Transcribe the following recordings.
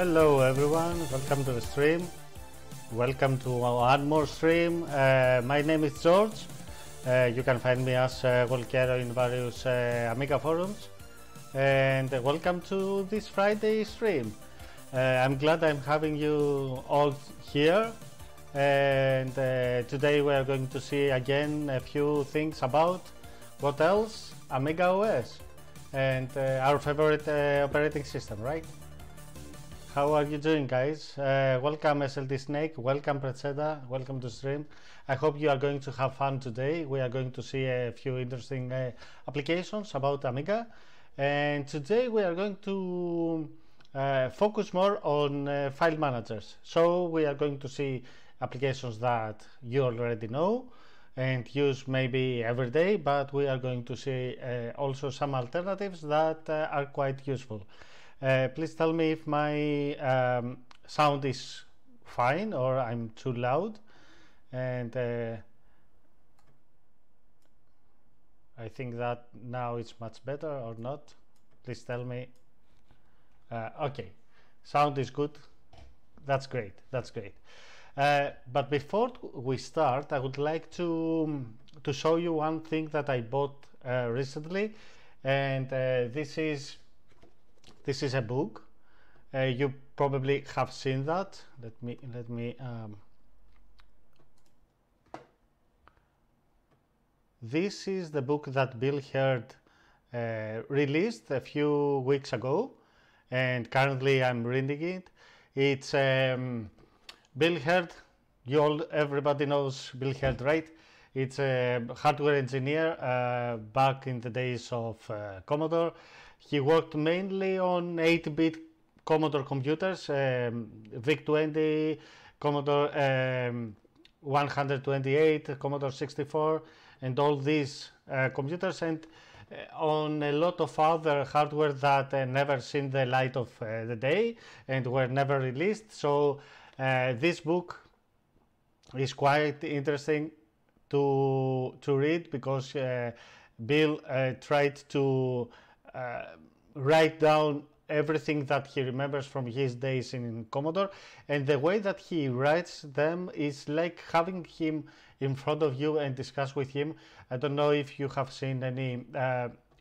Hello everyone, welcome to the stream. Welcome to one more stream. My name is George. You can find me as walkero in various Amiga forums. And welcome to this Friday stream. I'm glad I'm having you all here. And today we are going to see again a few things about what else? Amiga OS and our favorite operating system, right? How are you doing, guys? Welcome SLT Snake, welcome Pretseda, welcome to stream. I hope you are going to have fun today. We are going to see a few interesting applications about Amiga, and today we are going to focus more on file managers. So we are going to see applications that you already know and use maybe every day, but we are going to see also some alternatives that are quite useful. Please tell me if my sound is fine or I'm too loud, and I think that now it's much better or not. Please tell me. Okay, sound is good. That's great, that's great. But before we start, I would like to show you one thing that I bought recently, and this is a book. You probably have seen that. Let me. This is the book that Bil Herd released a few weeks ago, and currently I'm reading it. It's Bil Herd. Everybody knows Bil Herd, right? It's a hardware engineer back in the days of Commodore. He worked mainly on 8-bit Commodore computers, VIC-20, Commodore 128, Commodore 64, and all these computers, and on a lot of other hardware that never seen the light of the day and were never released. So this book is quite interesting to read, because Bil tried to write down everything that he remembers from his days in Commodore, and the way that he writes them is like having him in front of you and discuss with him. I don't know if you have seen any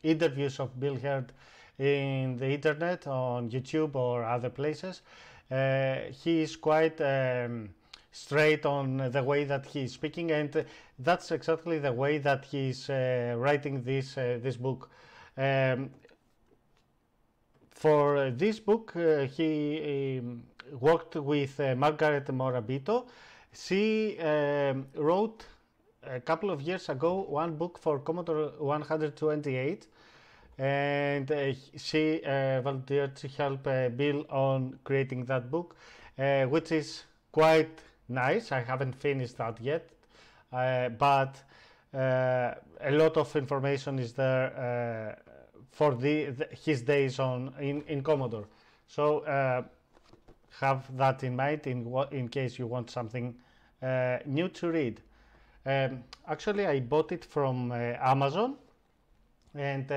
interviews of Bil Herd in the internet, on YouTube or other places. He is quite straight on the way that he is speaking, and that's exactly the way that he is writing this book. For this book, he worked with Margaret Morabito. She wrote a couple of years ago one book for Commodore 128, and she volunteered to help Bil on creating that book, which is quite nice. I haven't finished that yet, but a lot of information is there for his days in Commodore. So have that in mind in case you want something new to read. Actually, I bought it from Amazon, and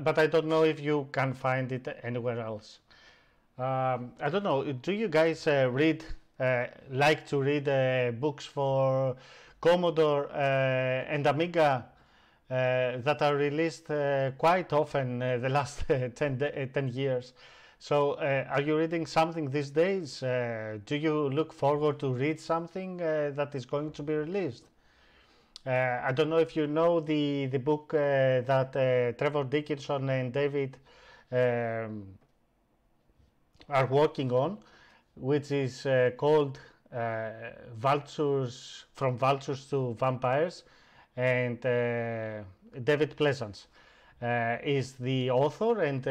but I don't know if you can find it anywhere else. I don't know. Do you guys like to read books for Commodore and Amiga that are released quite often the last 10 years? So are you reading something these days? Do you look forward to read something that is going to be released? I don't know if you know the book that Trevor Dickinson and David are working on, which is called Vultures, From Vultures to Vampires, and David Pleasance is the author, and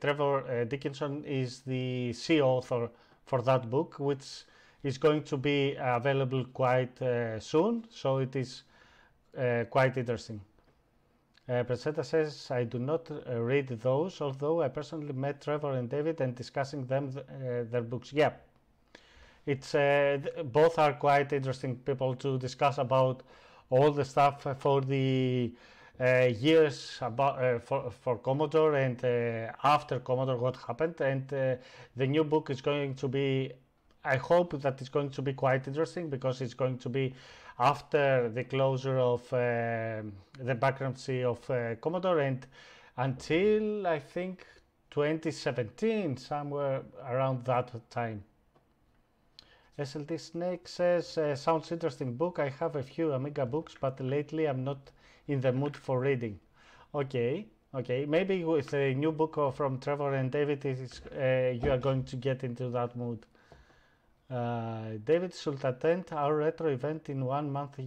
Trevor Dickinson is the co-author for that book, which is going to be available quite soon, so it is quite interesting. Presenta says, I do not read those, although I personally met Trevor and David and discussing them their books. Yeah, it's both are quite interesting people to discuss about all the stuff for the years about for Commodore and after Commodore what happened, and the new book is going to be, I hope that it's going to be quite interesting, because it's going to be after the closure of the bankruptcy of Commodore and until I think 2017, somewhere around that time. SLT Snake says, sounds interesting book. I have a few Amiga books, but lately I'm not in the mood for reading. Okay, okay. Maybe with a new book from Trevor and David, you are going to get into that mood. David should attend our retro event in 1 month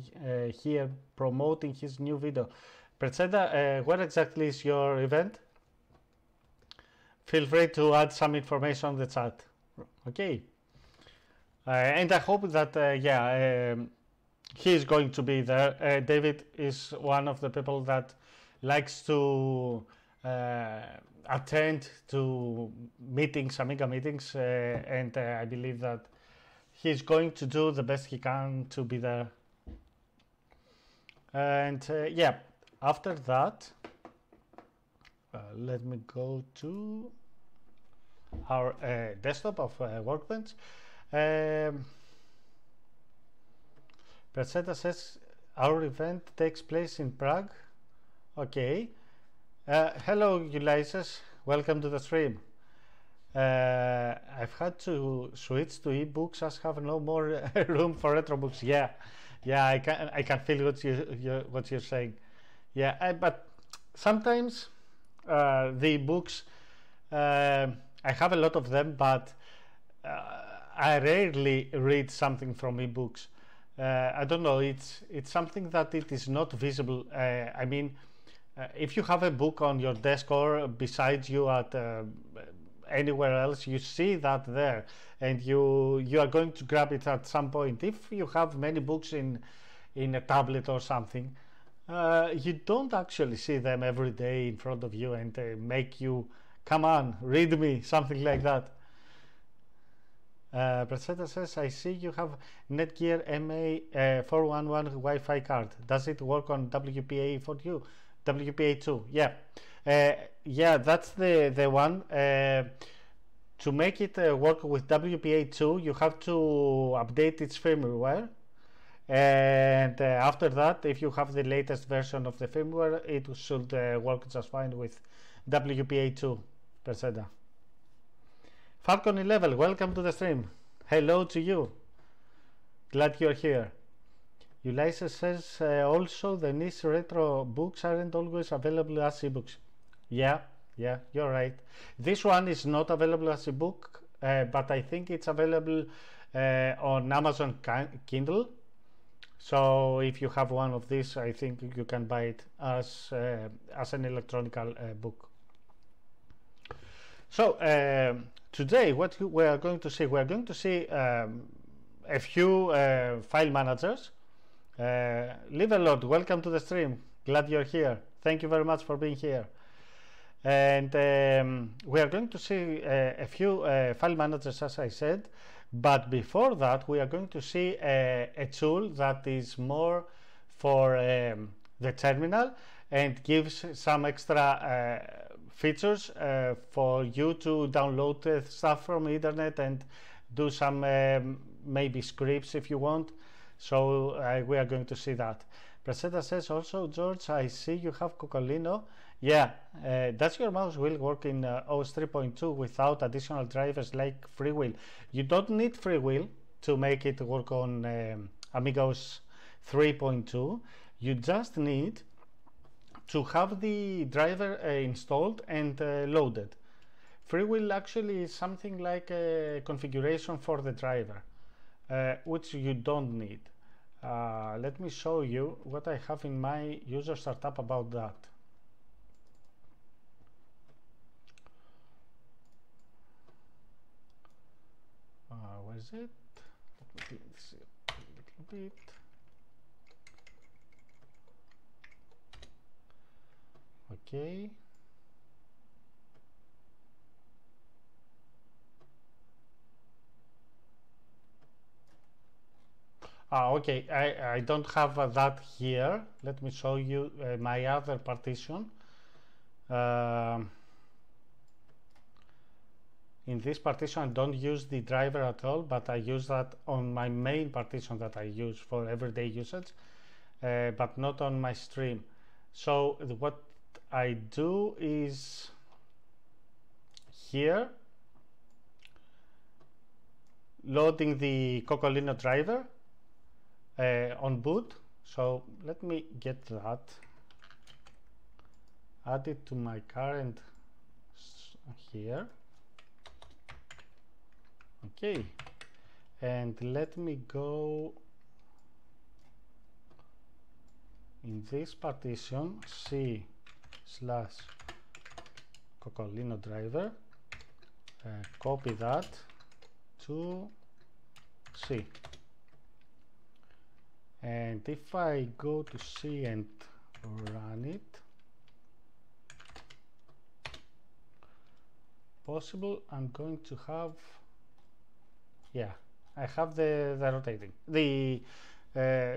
here, promoting his new video. Pretseda, what exactly is your event? Feel free to add some information on the chat. Okay. And I hope that, yeah, he is going to be there. David is one of the people that likes to attend to meetings, Amiga meetings, and I believe that he's going to do the best he can to be there. And yeah, after that, let me go to our desktop of Workbench. Pretseda says our event takes place in Prague. Okay. Hello Ulysses, welcome to the stream. I've had to switch to ebooks as have no more room for retro books. Yeah, yeah, I can feel what you're saying. Yeah, but sometimes the books, I have a lot of them, but I rarely read something from ebooks. I don't know, it's something that it is not visible. I mean, if you have a book on your desk or beside you at anywhere else, you see that there, and you are going to grab it at some point. If you have many books in a tablet or something, you don't actually see them every day in front of you and they make you, come on, read me, something like that. Pretseda says, I see you have Netgear MA411 Wi-Fi card. Does it work on WPA4U? WPA2, yeah. Yeah, that's the one. To make it work with WPA2, you have to update its firmware. And after that, if you have the latest version of the firmware, it should work just fine with WPA2, Pretseda. Falcon 11, welcome to the stream. Hello to you. Glad you're here. Ulysses says also the niche retro books aren't always available as ebooks. Yeah, yeah, you're right. This one is not available as ebook, but I think it's available on Amazon Kindle. So if you have one of these, I think you can buy it as an electronic book. So today, what we are going to see, we are going to see a few file managers. Live a lot, welcome to the stream. Glad you're here. Thank you very much for being here. And we are going to see a few file managers, as I said. But before that, we are going to see a tool that is more for the terminal and gives some extra features for you to download stuff from internet and do some maybe scripts if you want. So we are going to see that. Pretseda says also, George, I see you have Cocolino. Yeah, does your mouse wheel work in OS 3.2 without additional drivers like Freewheel? You don't need Freewheel to make it work on Amigos 3.2. You just need to have the driver installed and loaded. Freewheel actually is something like a configuration for the driver, which you don't need. Let me show you what I have in my user startup about that. Where is it? Let me see a little bit. Okay. Okay, I don't have that here. Let me show you my other partition. In this partition, I don't use the driver at all, but I use that on my main partition that I use for everyday usage, but not on my stream. So what I do is here, loading the Cocolino driver on boot. So let me get that, add it to my current here. Okay, and let me go in this partition C/Cocolino driver, copy that to C, and if I go to C and run it, possible I'm going to have, yeah, I have the rotating, the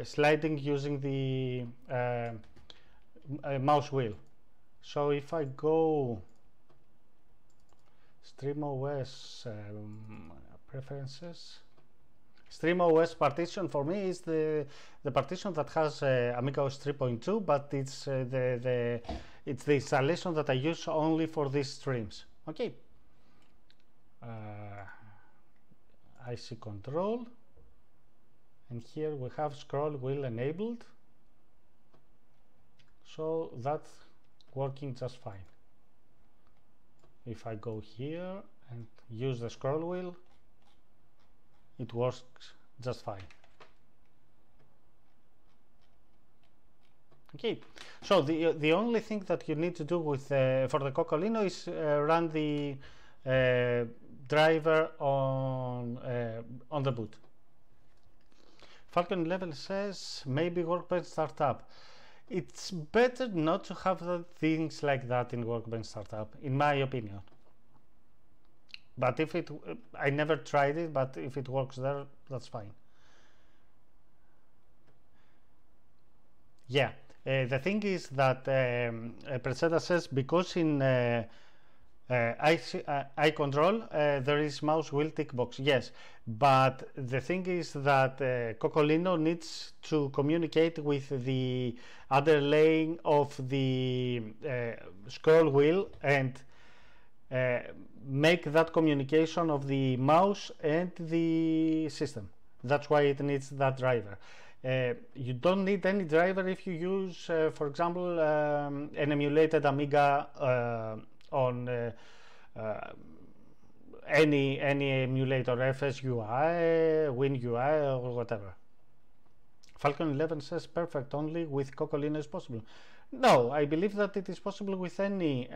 sliding using the mouse wheel. So if I go StreamOS preferences, StreamOS partition for me is the partition that has Amiga OS 3.2, but it's it's the installation that I use only for these streams. Okay. IC control, and here we have scroll wheel enabled, so that's working just fine. If I go here and use the scroll wheel, it works just fine. Okay, so the only thing that you need to do with for the Cocolino is run the driver on the boot. Falcon Level says maybe Workbench Startup. It's better not to have things like that in Workbench Startup, in my opinion. But if it, I never tried it, but if it works there, that's fine. Yeah, the thing is that Preseda says because in I control, there is mouse wheel tick box, yes, but the thing is that Cocolino needs to communicate with the underlaying of the scroll wheel and make that communication of the mouse and the system. That's why it needs that driver. You don't need any driver if you use, for example, an emulated Amiga on any emulator, FSUI, WinUI, or whatever. Falcon 11 says perfect only with Cocolino is possible. No, I believe that it is possible with any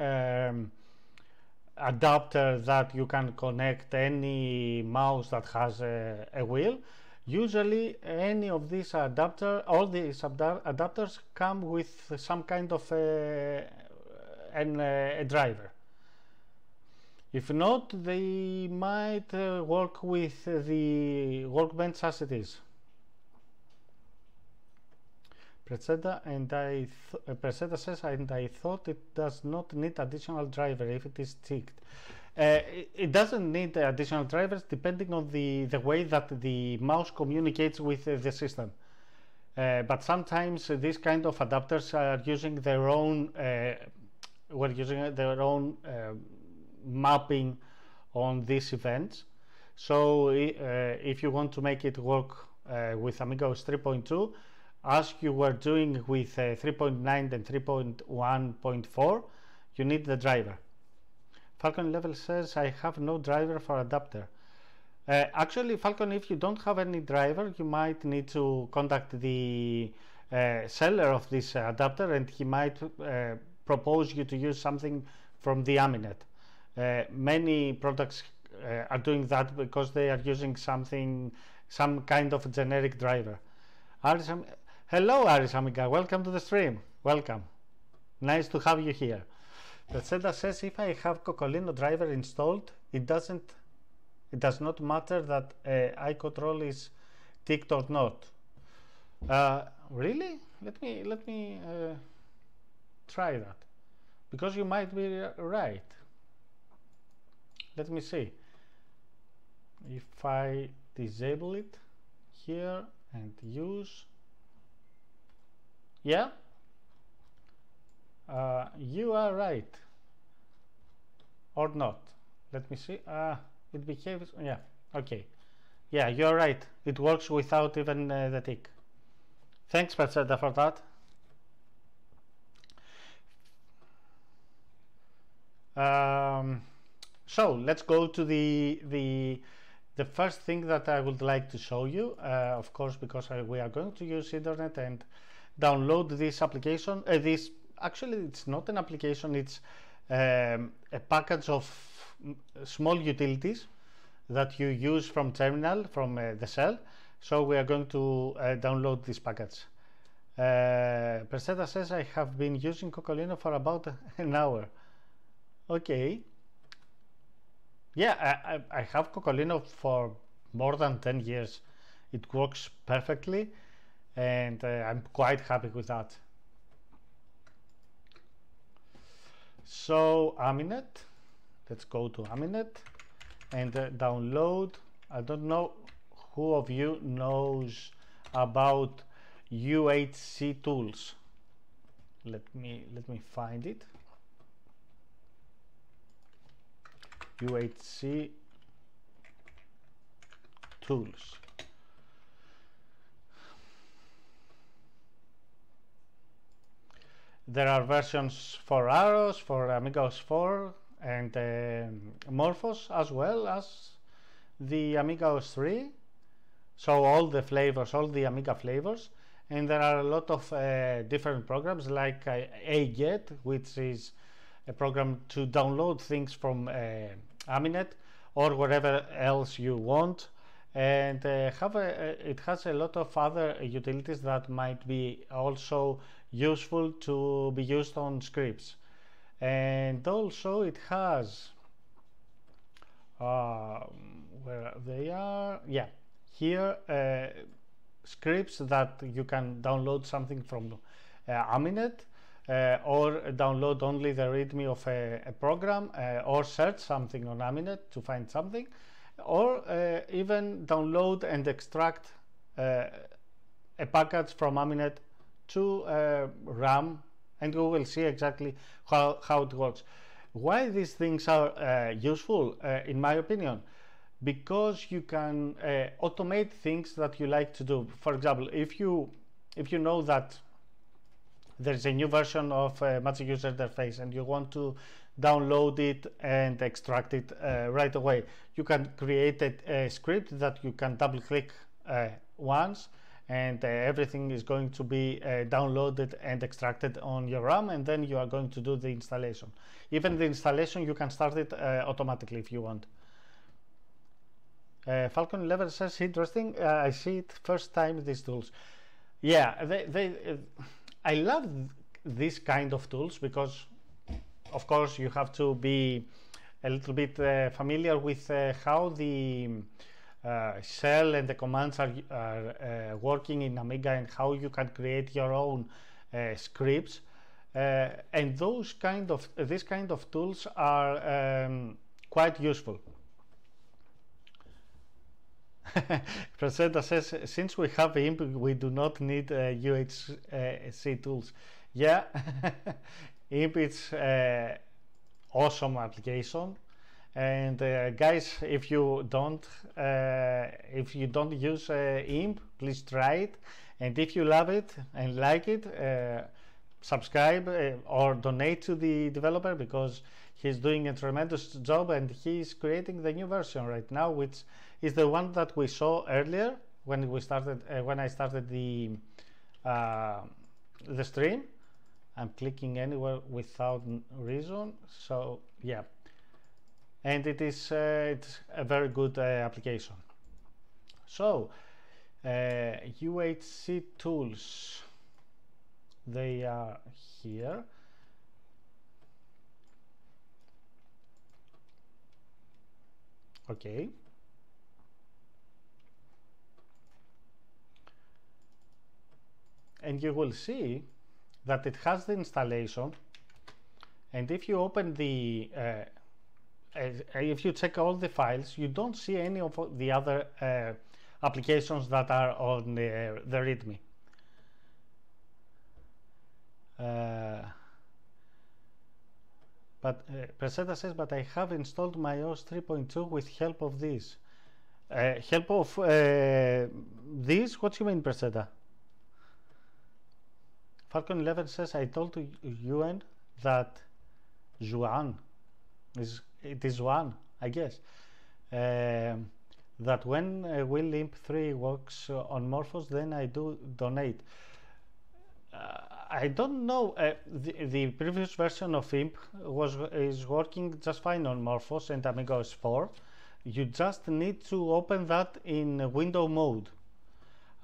adapter that you can connect any mouse that has a wheel. Usually any of these adapter, all these adapters come with some kind of a driver. If not, they might work with the Workbench as it is. Preseda says, and I thought it does not need additional driver if it is ticked. It doesn't need additional drivers depending on the way that the mouse communicates with the system. But sometimes these kind of adapters are using their own mapping on these events. So if you want to make it work with Amiga OS 3.2 as you were doing with 3.9 and 3.1.4, you need the driver. Falcon Level says I have no driver for adapter. Actually, Falcon, if you don't have any driver, you might need to contact the seller of this adapter, and he might propose you to use something from the Aminet. Many products are doing that because they are using something, some kind of generic driver. Hello Aris Amiga, welcome to the stream. Welcome. Nice to have you here. Preseda says if I have Cocolino driver installed, it does not matter that I control is ticked or not. Really? Let me try that, because you might be right. Let me see. If I disable it here and use, yeah, you are right, or not. Let me see. It behaves, yeah, okay. Yeah, you're right. It works without even the tick. Thanks, Patseda, for that. So let's go to the first thing that I would like to show you, of course, because we are going to use internet and download this application. This actually, it's not an application, it's a package of small utilities that you use from terminal, from the shell. So we are going to download this package. Perseta says, I have been using Cocolino for about an hour. Okay. Yeah, I have Cocolino for more than 10 years. It works perfectly, and I'm quite happy with that. So Aminet, let's go to Aminet and download. I don't know who of you knows about UHC tools. Let me find it. UHC tools. There are versions for AROS, for Amigos 4, and Morphos, as well as the Amiga OS 3. So all the flavors, all the Amiga flavors. And there are a lot of different programs, like A-GET, which is a program to download things from Aminet or wherever else you want. And it has a lot of other utilities that might be also useful to be used on scripts. And also it has, where they are, yeah, here, scripts that you can download something from Aminet, or download only the readme of a program, or search something on Aminet to find something, or even download and extract a package from Aminet to RAM, and we will see exactly how it works. Why these things are useful, in my opinion? Because you can automate things that you like to do. For example, if you know that there's a new version of Magic User Interface and you want to download it and extract it right away, you can create a script that you can double click once, and everything is going to be downloaded and extracted on your RAM, and then you are going to do the installation. Even the installation, you can start it automatically if you want. Falcon 11 says, interesting, I see it first time, these tools. Yeah, I love this kind of tools because, of course, you have to be a little bit familiar with how the shell and the commands are working in Amiga, and how you can create your own scripts, and these kind of tools are quite useful. Presenta says, since we have IMP, we do not need UHC tools. Yeah, IMP is awesome application. And guys, if you don't use IMP, please try it, and if you love it and like it, subscribe or donate to the developer, because he's doing a tremendous job and he's creating the new version right now, which is the one that we saw earlier when we started when I started the stream. I'm clicking anywhere without reason, so yeah. And it's a very good application. So UHC tools, they are here. Okay. and you will see that it has the installation. And if you open the if you check all the files, you don't see any of the other applications that are on the README. But Preseta says, but I have installed my OS 3.2 with help of this. Help of this? What do you mean, Preseta? Falcon 11 says, I told Yuan that Juan is, it is Juan, I guess, that when Will Imp 3 works on Morphos, then I do donate. I don't know. The previous version of IMP is working just fine on Morphos and Amigos 4. You just need to open that in window mode.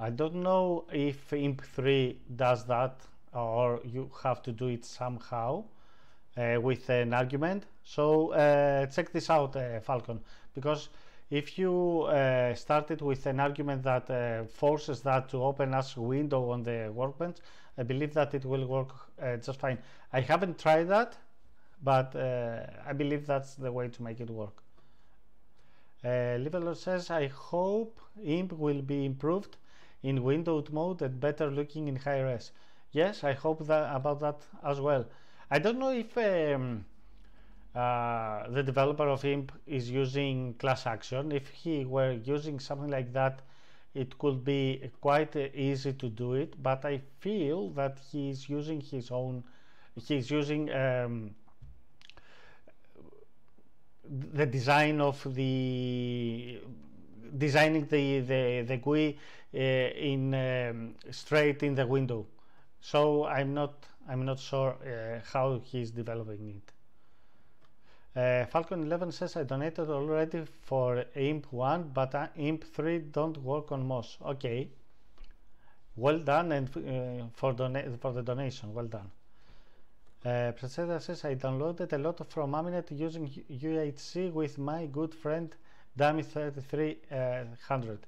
I don't know if IMP 3 does that, or you have to do it somehow with an argument. So check this out, Falcon, because if you start it with an argument that forces that to open as a window on the workbench, I believe that it will work just fine. I haven't tried that, but I believe that's the way to make it work. Livelord says, I hope IMP will be improved in windowed mode and better looking in high res. Yes, I hope that about that as well. I don't know if the developer of IMP is using ClassAction. If he were using something like that, it could be quite easy to do it, but I feel that he is using his own, he's using the design of the designing the GUI in straight in the window. So I'm not sure how he's developing it. Falcon 11 says, I donated already for IMP 1, but IMP 3 don't work on MOS. Okay, well done, and for the donation, well done. Preseta says, I downloaded a lot from Aminet using UHC with my good friend Dami3300.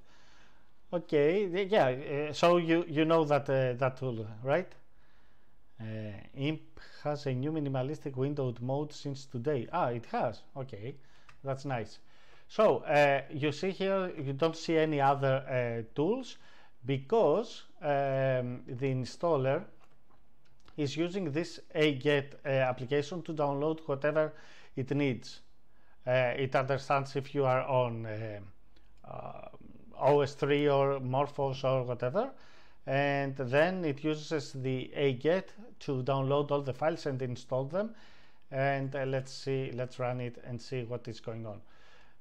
Okay, yeah, so you know that that tool, right? IMP has a new minimalistic windowed mode since today. Ah, it has. Okay, that's nice. So you see here, you don't see any other tools because the installer is using this A-GET application to download whatever it needs. It understands if you are on OS3 or Morphos or whatever, and then it uses the A-GET to download all the files and install them. And let's see, let's run it and see what is going on.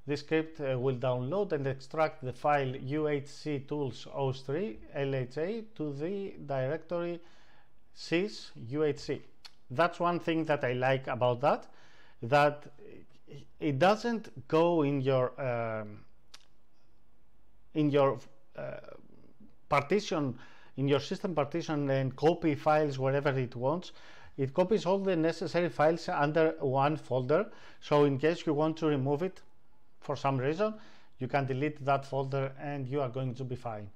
This script will download and extract the file UHC tools OS3 LHA to the directory sys UHC. That's one thing that I like about that it doesn't go in your partition, in your system partition, and copy files wherever it wants. It copies all the necessary files under one folder, so in case you want to remove it for some reason, you can delete that folder and you are going to be fine.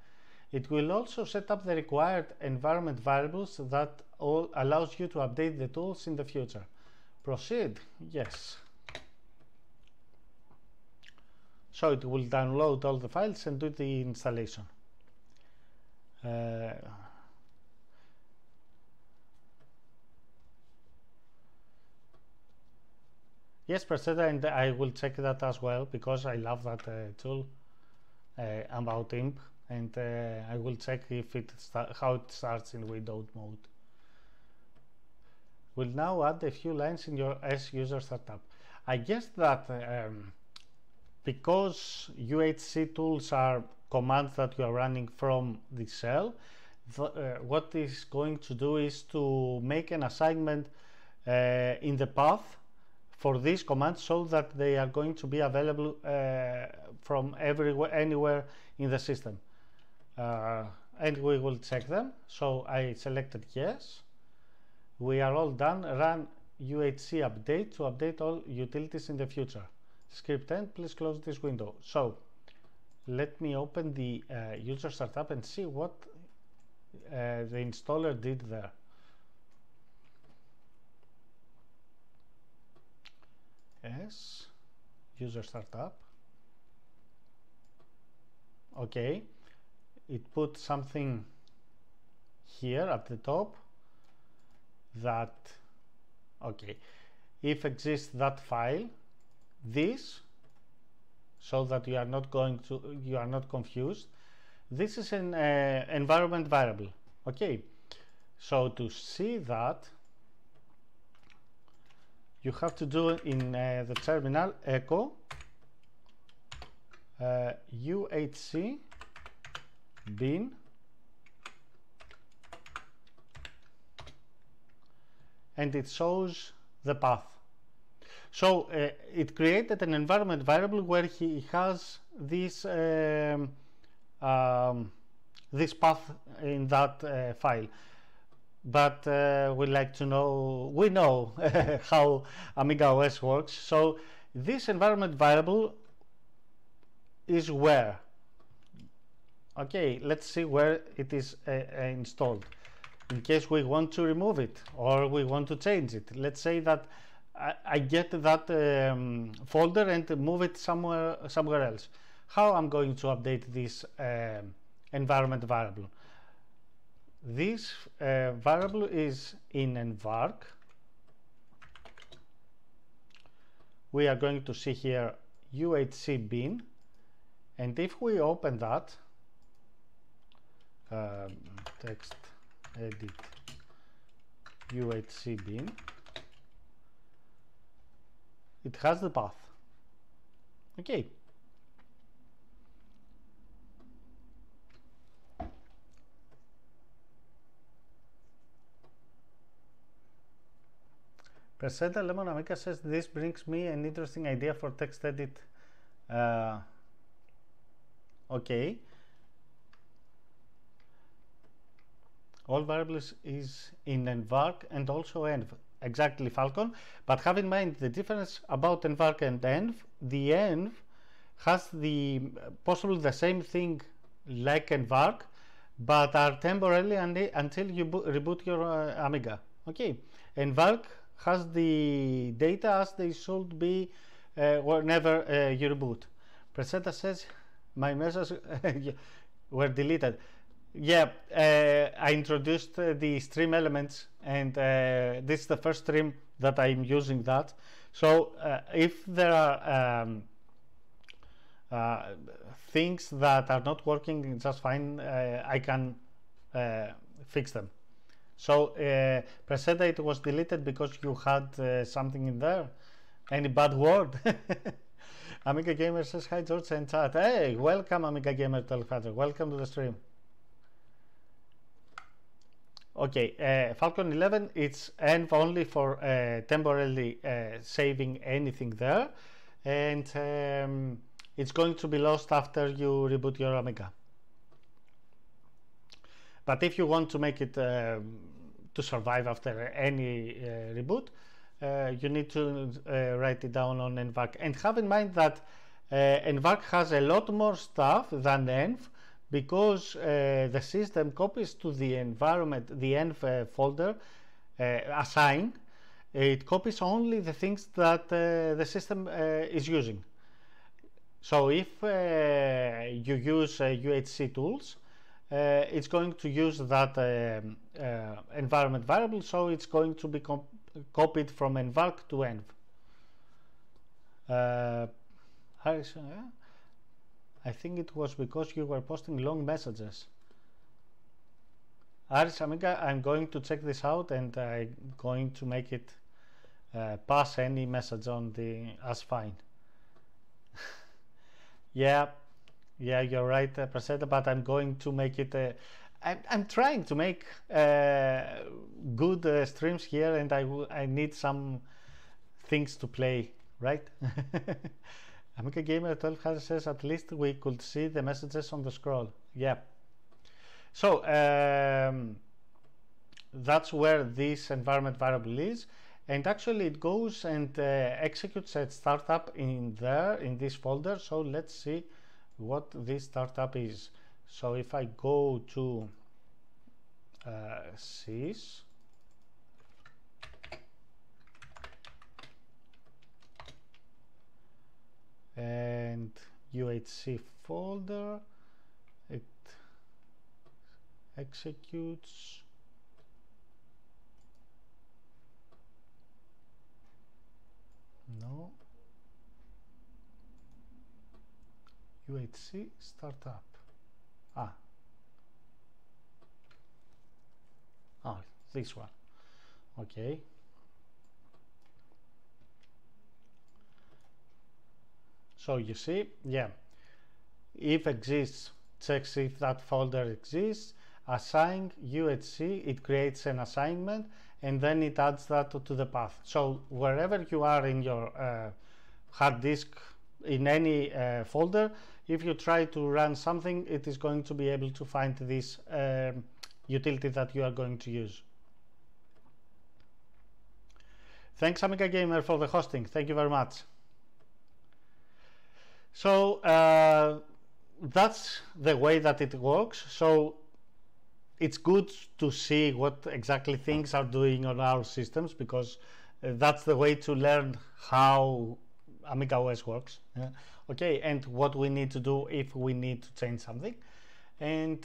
It will also set up the required environment variables that all allows you to update the tools in the future. Proceed. Yes, so it will download all the files and do the installation. Yes, Preseta, and I will check that as well, because I love that tool about IMP, and I will check if it how it starts in windowed mode. We'll now add a few lines in your S user startup. I guess that because UHC tools are commands that you are running from the shell, what is going to do is to make an assignment in the path for these commands, so that they are going to be available from everywhere, anywhere in the system, and we will check them. So I selected yes. We are all done. Run UHC update to update all utilities in the future. Script end. Please close this window. So let me open the user startup and see what the installer did there. Yes, user startup. Okay, it put something here at the top that, okay, if exists that file, this, so that you are not going to, you are not confused. This is an environment variable. Okay, so to see that, you have to do in the terminal echo UHC bin, and it shows the path. So it created an environment variable where he has this this path in that file. But we like to know, we know how Amiga OS works. So this environment variable is where. Okay, let's see where it is installed, in case we want to remove it or we want to change it. Let's say that I get that folder and move it somewhere else. How I'm going to update this environment variable? This variable is in Envarc. We are going to see here UHC bin, and if we open that text edit UHC bin, it has the path. Okay. Presenta Lemon Amica says, this brings me an interesting idea for text edit. Okay. All variables is in Envarc and also ENV. Exactly, Falcon. But have in mind the difference about Envarc and ENV. The ENV has the possible the same thing like Envarc, but are temporarily until you reboot your Amiga. Okay. Envarc has the data as they should be whenever you reboot. Presenta says, my messages were deleted. Yeah, I introduced the stream elements, and this is the first stream that I'm using that. So if there are things that are not working just fine, I can fix them. So Presenta, it was deleted because you had something in there. Any bad word? Amiga Gamer says, hi George and chat. Hey, welcome Amiga Gamer Telefather, welcome to the stream. Okay, Falcon 11, it's ENV only for temporarily saving anything there, and it's going to be lost after you reboot your Amiga. But if you want to make it to survive after any reboot, you need to write it down on Envarc. And have in mind that Envarc has a lot more stuff than ENV, because the system copies to the environment, the ENV folder, assign. It copies only the things that the system is using. So if you use UHC tools, it's going to use that environment variable, so it's going to be copied from Envarc to ENV. Harrison, yeah? I think it was because you were posting long messages. Aris Amiga, I'm going to check this out, and I'm going to make it pass any message on the as fine. Yeah. Yeah, you're right, Presenta, but I'm going to make it, I'm trying to make good streams here, and I need some things to play, right? Amiga Gamer 12 says, at least we could see the messages on the scroll. Yeah. So, that's where this environment variable is, and actually it goes and executes a startup in there, in this folder, so let's see what this startup is. So if I go to sys and UHC folder. It executes no UHC startup. Oh, this one. Okay. So you see, yeah, if exists, checks if that folder exists, assign UHC, it creates an assignment, and then it adds that to the path. So wherever you are in your hard disk, in any folder, if you try to run something, it is going to be able to find this utility that you are going to use. Thanks, Amiga Gamer, for the hosting. Thank you very much. So that's the way that it works. So it's good to see what exactly things are doing on our systems, because that's the way to learn how Amiga OS works. Yeah. Okay, and what we need to do if we need to change something. And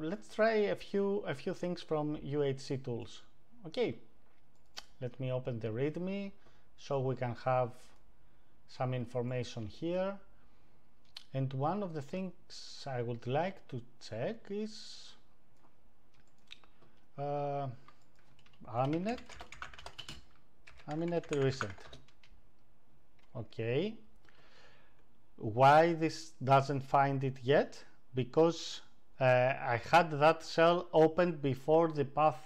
let's try a few things from UHC tools. Okay, let me open the README so we can have some information here. And one of the things I would like to check is Aminet recent. Okay, why this doesn't find it yet? Because I had that shell opened before the path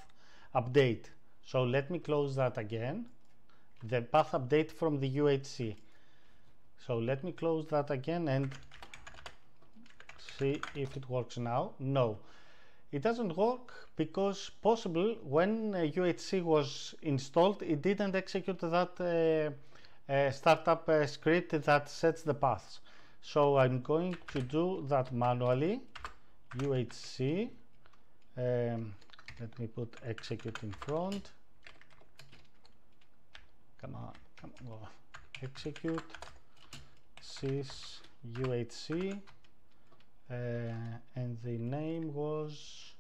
update. So let me close that again, the path update from the UHC. So let me close that again and see if it works now. No, it doesn't work because possibly when UHC was installed, it didn't execute that startup script that sets the paths. So I'm going to do that manually. UHC, let me put execute in front. Come on. Execute sys UHC, and the name was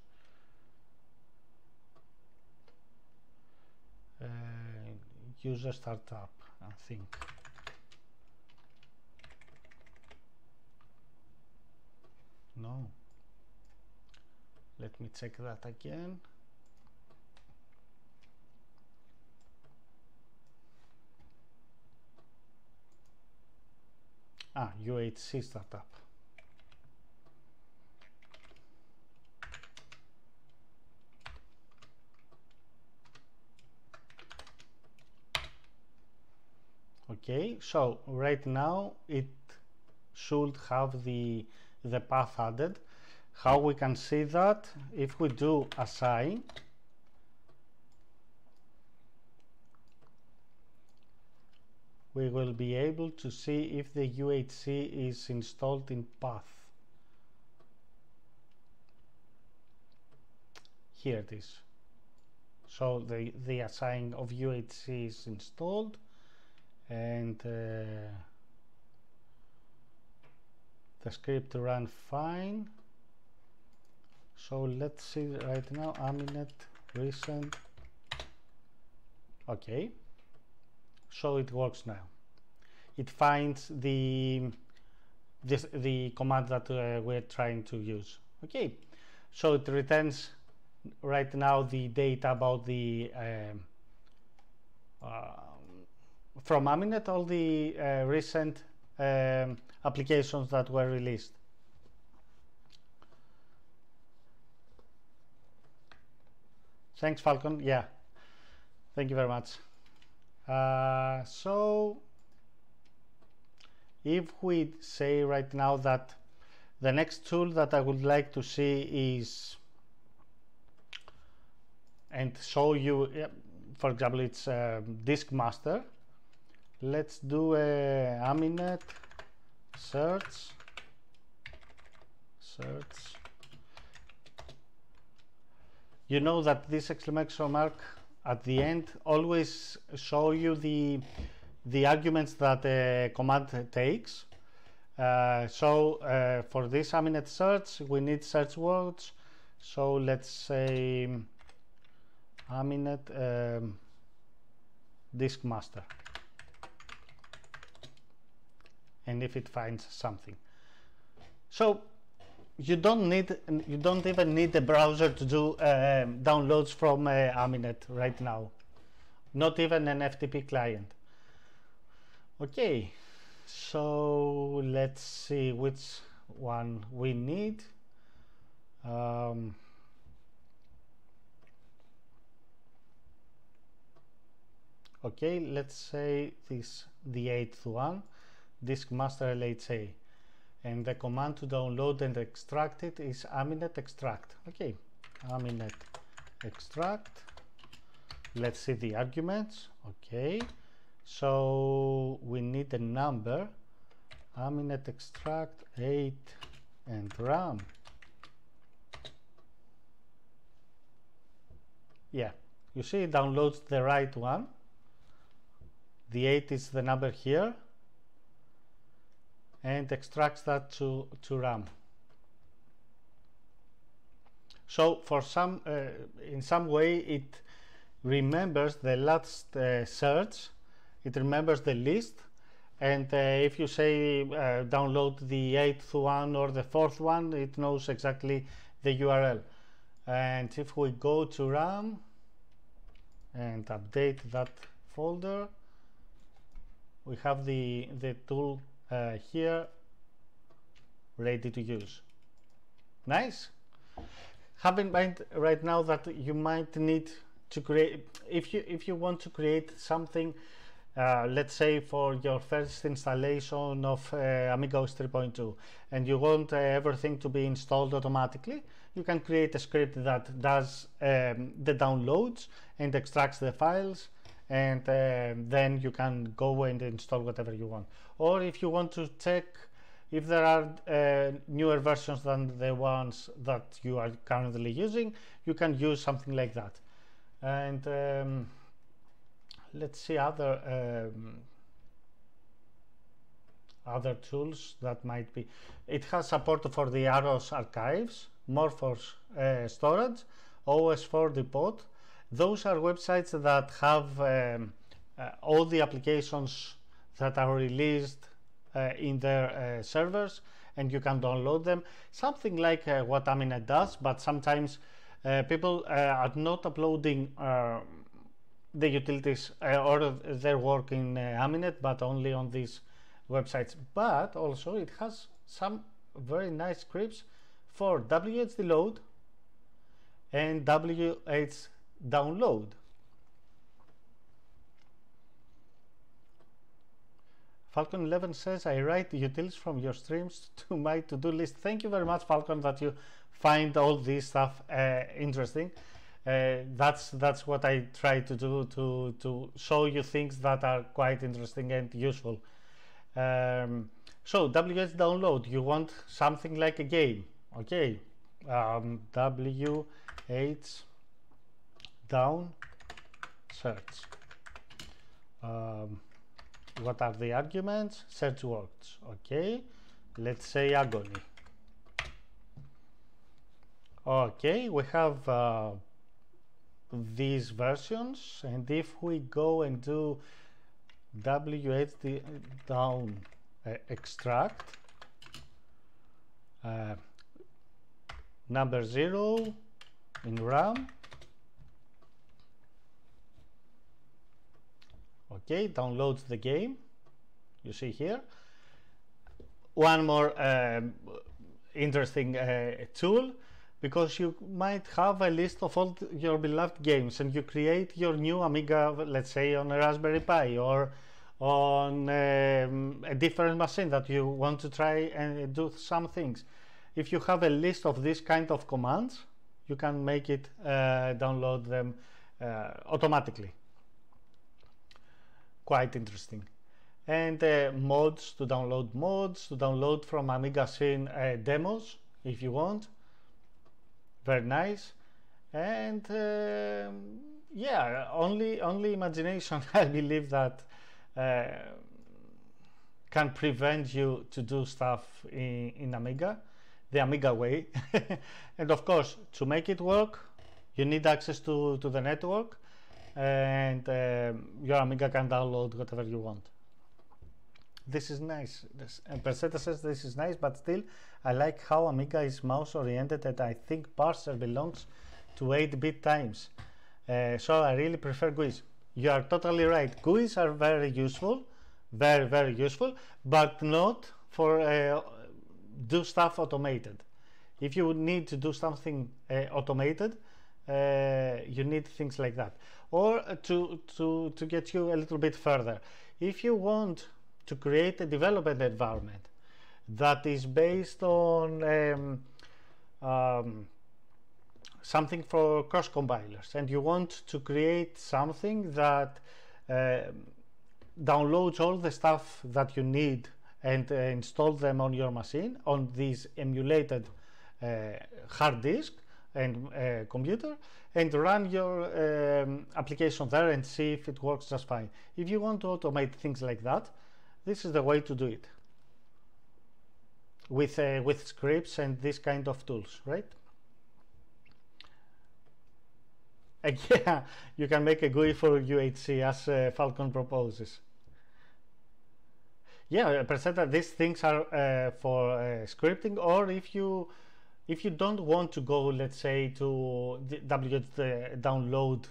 user startup, I think. No, let me check that again. Ah, UHC startup. Okay, so right now it should have the path added. How we can see that? If we do assign, we will be able to see if the UHC is installed in path. Here it is. So the assign of UHC is installed, and the script ran fine. So let's see right now, Aminet recent. Okay. So it works now. It finds the command that we're trying to use. Okay, so it returns right now the data about the from Aminet, all the recent applications that were released. Thanks, Falcon. Yeah, thank you very much. So if we say right now that the next tool that I would like to see is, and show you, for example, it's DiskMaster. Let's do a Aminet search you know that this exclamation mark at the end always show you the arguments that a command takes. So for this Aminet search, we need search words. So let's say Aminet DiskMaster, and if it finds something. So you don't even need a browser to do downloads from Aminet right now, not even an FTP client. Okay, so let's see which one we need. Okay, let's say this, the 8th one, DiskMaster LHA, and the command to download and extract it is Aminet extract. Okay, Aminet extract. Let's see the arguments. Okay, so we need a number, Aminet extract 8 and RAM. Yeah, you see it downloads the right one. The 8 is the number here, and extracts that to RAM. So for some, in some way, it remembers the last search. It remembers the list, and if you say download the 8th one or the 4th one, it knows exactly the URL. And if we go to RAM and update that folder, we have the tool here ready to use. Nice. Have in mind right now that you might need to create, if you want to create something, let's say for your first installation of Amigos 3.2, and you want everything to be installed automatically, you can create a script that does the downloads and extracts the files, and then you can go and install whatever you want. Or if you want to check if there are newer versions than the ones that you are currently using, you can use something like that. And let's see other other tools that might be. It has support for the AROS archives, Morphos storage, OS4 depot. Those are websites that have all the applications that are released in their servers, and you can download them. Something like what Aminet does, but sometimes people are not uploading the utilities or their work in Aminet, but only on these websites. But also it has some very nice scripts for WHDLoad and WHDownload. Falcon 11 says, I write utils from your streams to my to-do list. Thank you very much, Falcon, that you find all this stuff interesting. That's what I try to do, to show you things that are quite interesting and useful. So WHDownload, you want something like a game. Okay, WH down search. What are the arguments? Search words. Okay, let's say agony. Okay, we have these versions, and if we go and do WHD down extract number 0 in RAM. Okay, downloads the game. You see here one more interesting tool, because you might have a list of all your beloved games, and you create your new Amiga, let's say on a Raspberry Pi or on a different machine that you want to try and do some things. If you have a list of these kind of commands, you can make it download them automatically. Quite interesting. And mods, to download mods, to download from Amiga scene demos if you want. Very nice. And yeah, only imagination, I believe, that can prevent you to do stuff in Amiga, the Amiga way. And of course, to make it work, you need access to the network, and your Amiga can download whatever you want. This is nice. Perseta says this is nice, but still, I like how Amiga is mouse-oriented, and I think parser belongs to 8-bit times. So I really prefer GUIs. You are totally right. GUIs are very useful, very useful, but not for do stuff automated. If you would need to do something automated, you need things like that, or to get you a little bit further. If you want to create a development environment that is based on something for cross compilers, and you want to create something that downloads all the stuff that you need and install them on your machine, on this emulated hard disk and computer, and run your application there and see if it works just fine. If you want to automate things like that, this is the way to do it, with scripts and this kind of tools, right? And yeah, you can make a GUI for UHC as Falcon proposes. Yeah, Perseta, these things are for scripting, or if you don't want to go, let's say, to the WHDLoad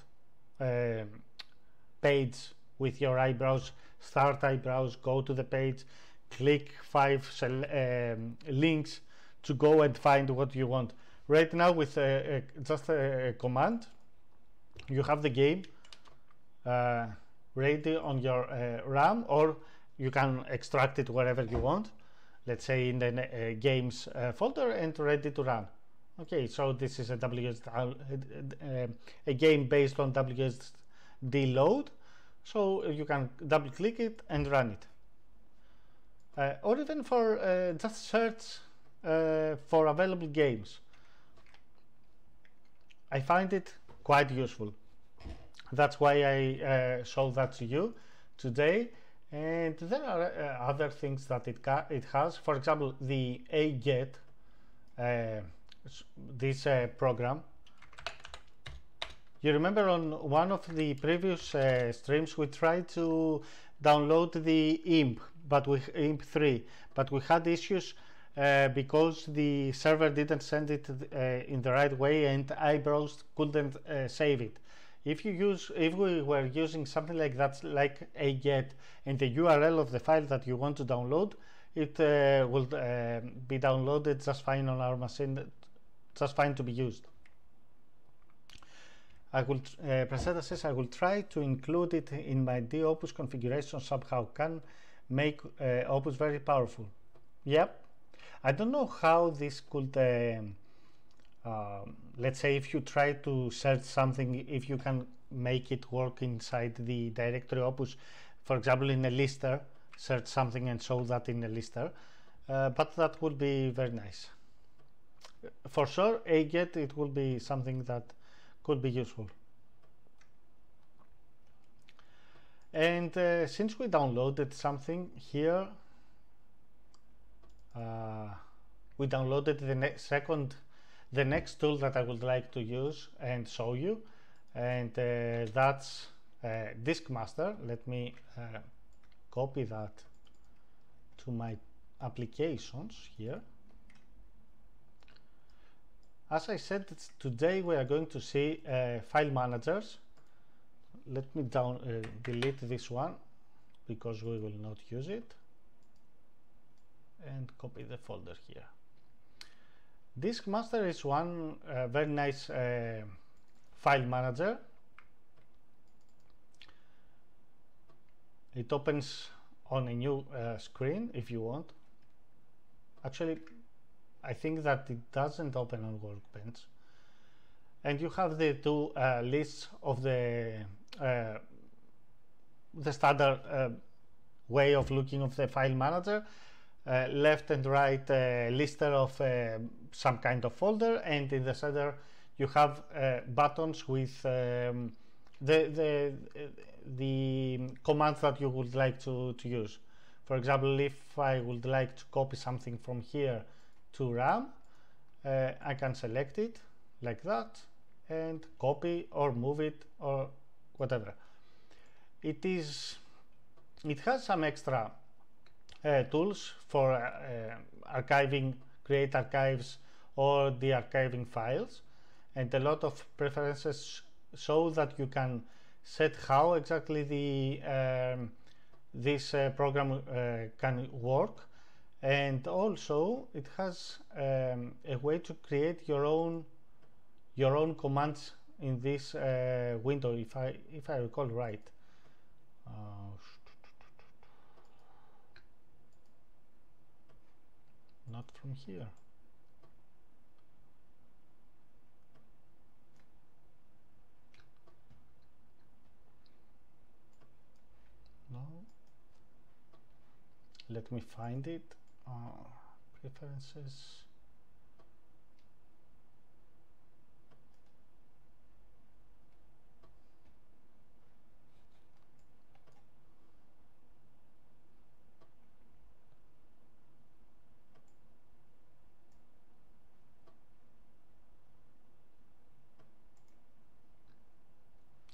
page with your iBrowse, start iBrowse, go to the page, click 5 links to go and find what you want. Right now, with just a command, you have the game ready on your RAM, or you can extract it wherever you want, let's say in the games folder, and ready to run. Okay, so this is a game based on WHDLoad, so you can double click it and run it. Or even for just search for available games. I find it quite useful. That's why I show that to you today. And there are other things that it has. For example, the A-GET, this program. You remember on one of the previous streams we tried to download the IMP, but with IMP 3, but we had issues because the server didn't send it in the right way, and iBrowse couldn't save it. If we were using something like that, like a-get, and the URL of the file that you want to download, it will be downloaded just fine on our machine, just fine to be used. Perseta says, I will try to include it in my D-Opus configuration somehow. Can make Opus very powerful. Yep. I don't know how this could, let's say, if you try to search something, if you can make it work inside the directory Opus, for example, in a lister, search something and show that in a lister. But that would be very nice. For sure, a-get, it will be something that could be useful. And since we downloaded something here, we downloaded the next tool that I would like to use and show you, and that's DiskMaster. Let me copy that to my applications here. As I said, today we are going to see file managers. Let me delete this one because we will not use it, and copy the folder here. DiskMaster is one very nice file manager. It opens on a new screen if you want. Actually, I think that it doesn't open on Workbench, and you have the two lists of the standard way of looking of the file manager, left and right lister of some kind of folder, and in the center you have buttons with the commands that you would like to use. For example, if I would like to copy something from here to RAM, I can select it like that and copy or move it or whatever. It has some extra tools for archiving, create archives or dearchiving files, and a lot of preferences so that you can set how exactly the this program can work, and also it has a way to create your own commands in this window, if I recall right. Not from here. No. Let me find it. Preferences.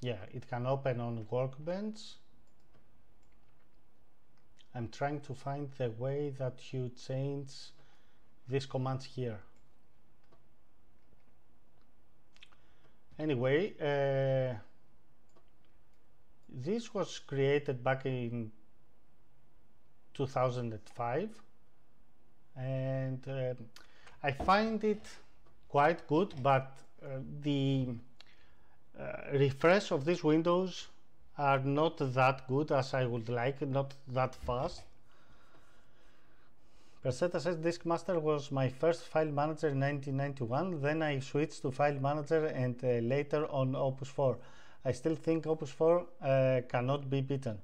Yeah, it can open on Workbench. I'm trying to find the way that you change these commands here. Anyway, this was created back in 2005, and I find it quite good, but the refresh of these windows are not that good as I would like, not that fast. Perseta says DiskMaster was my first file manager in 1991, then I switched to file manager and later on Opus 4. I still think Opus 4 cannot be beaten,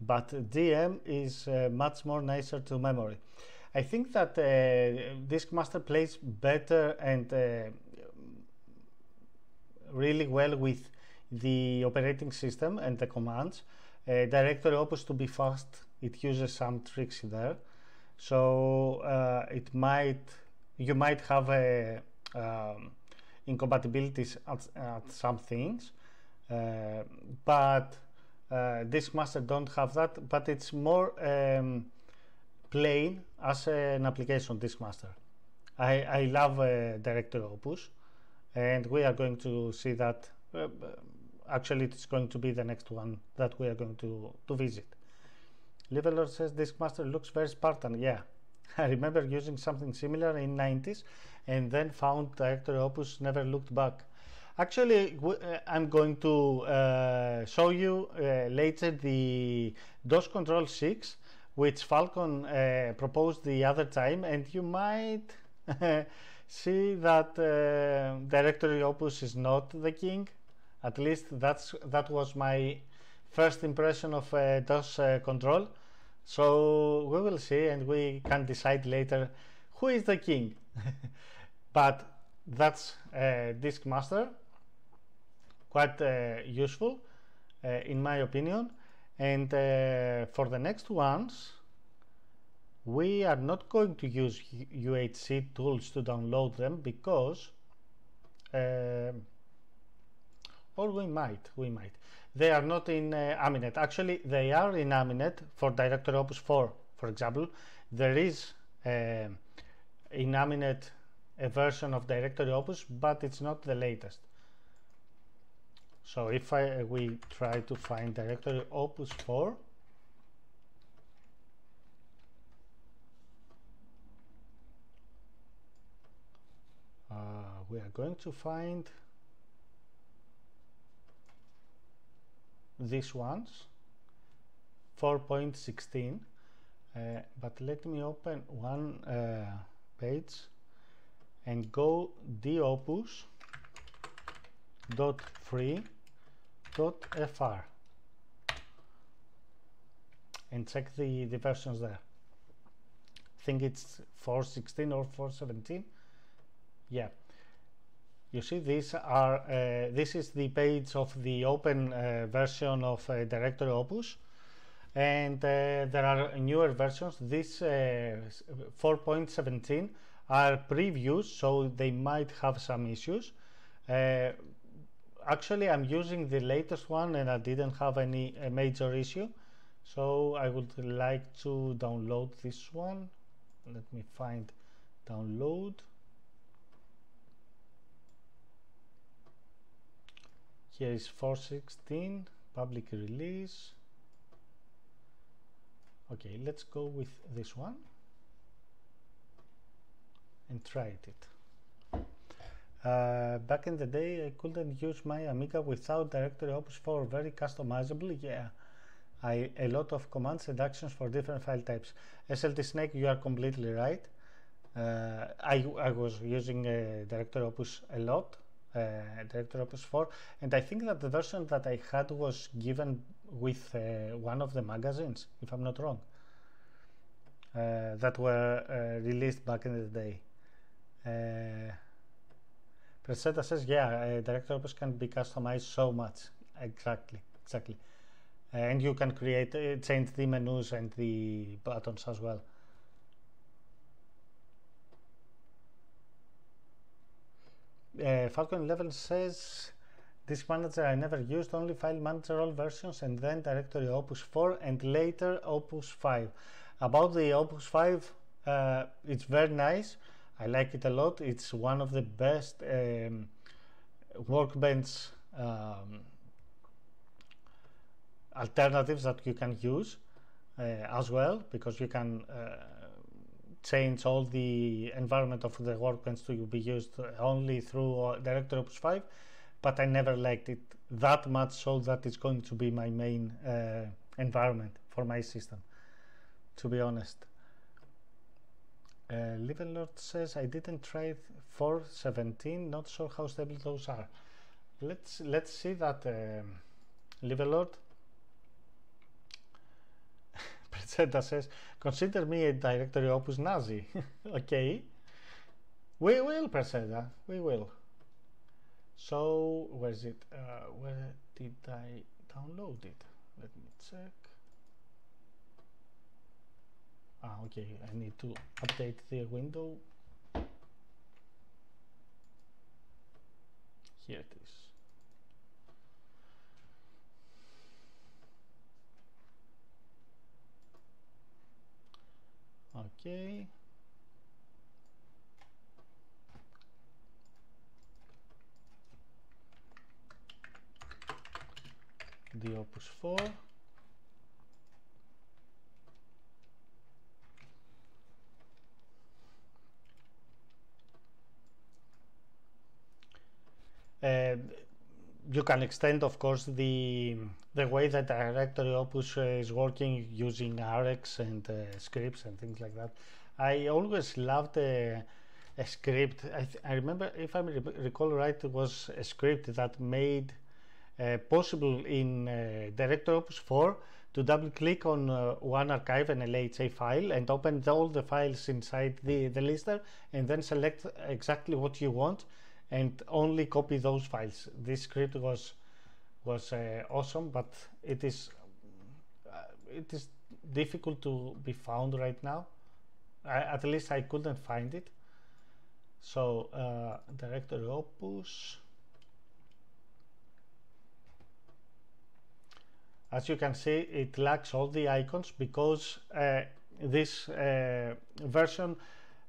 but DM is much more nicer to memory. I think that DiskMaster plays better and really well with the operating system and the commands. Directory Opus, to be fast, it uses some tricks there, so you might have a incompatibilities at some things, but DiskMaster don't have that, but it's more plain as an application, DiskMaster. I love Directory Opus, and we are going to see that. Actually, it's going to be the next one that we are going to visit. Levelord says DiskMaster looks very Spartan. Yeah, I remember using something similar in 90s, and then found Directory Opus, never looked back. Actually, I'm going to show you later the DOS Control 6, which Falcon proposed the other time, and you might see that Directory Opus is not the king. At least that was my first impression of DOS Control. So we will see, and we can decide later who is the king. But that's DiskMaster, quite useful in my opinion. And for the next ones, we are not going to use UHC tools to download them, because or we might. They are not in Aminet. Actually, they are in Aminet for Directory Opus 4, for example. There is in Aminet a version of Directory Opus, but it's not the latest. So if we try to find Directory Opus 4, we are going to find these ones, 4.16, but let me open one page and go diopus.free.fr and check the versions there. I think it's 4.16 or 4.17. Yeah, You see, these are this is the page of the open version of Directory Opus, and there are newer versions. This 4.17 are previews, so they might have some issues. Actually, I'm using the latest one and I didn't have any major issue, so I would like to download this one. Let me find download. Here is 4.16 public release. Okay, let's go with this one and try it. Back in the day, I couldn't use my Amiga without Directory Opus 4, very customizable. Yeah, a lot of commands and actions for different file types. SLT Snake, you are completely right. I was using Directory Opus a lot, Directory Opus 4, and I think that the version that I had was given with one of the magazines, if I'm not wrong, that were released back in the day. Preseta says, yeah, Directory Opus can be customized so much. Exactly, exactly. And you can create, change the menus and the buttons as well. Falcon 11 says, Disk Manager I never used, only File Manager, all versions, and then Directory Opus 4 and later Opus 5. About the Opus 5, it's very nice. I like it a lot. It's one of the best Workbench alternatives that you can use as well, because you can change all the environment of the Workbench to be used only through Directory Opus 5, but I never liked it that much, so that it's going to be my main environment for my system, to be honest. Livenlord says, I didn't try 4.17, not sure how stable those are. Let's see that, Livenlord. Presenta says, consider me a Directory Opus Nazi. Okay, we will, Presenta, we will. So, where is it? Where did I download it? Let me check. Ah, okay, I need to update the window. Here it is. Okay. The Opus 4. You can extend, of course, the way that Directory Opus is working using RX and scripts and things like that. I always loved a script. I remember, if I recall right, it was a script that made possible in Directory Opus 4 to double-click on one archive, an LHA file, and open all the files inside the lister, and then select exactly what you want and only copy those files. This script was awesome, but it is difficult to be found right now. At least I couldn't find it. So Directory Opus, as you can see, it lacks all the icons because this version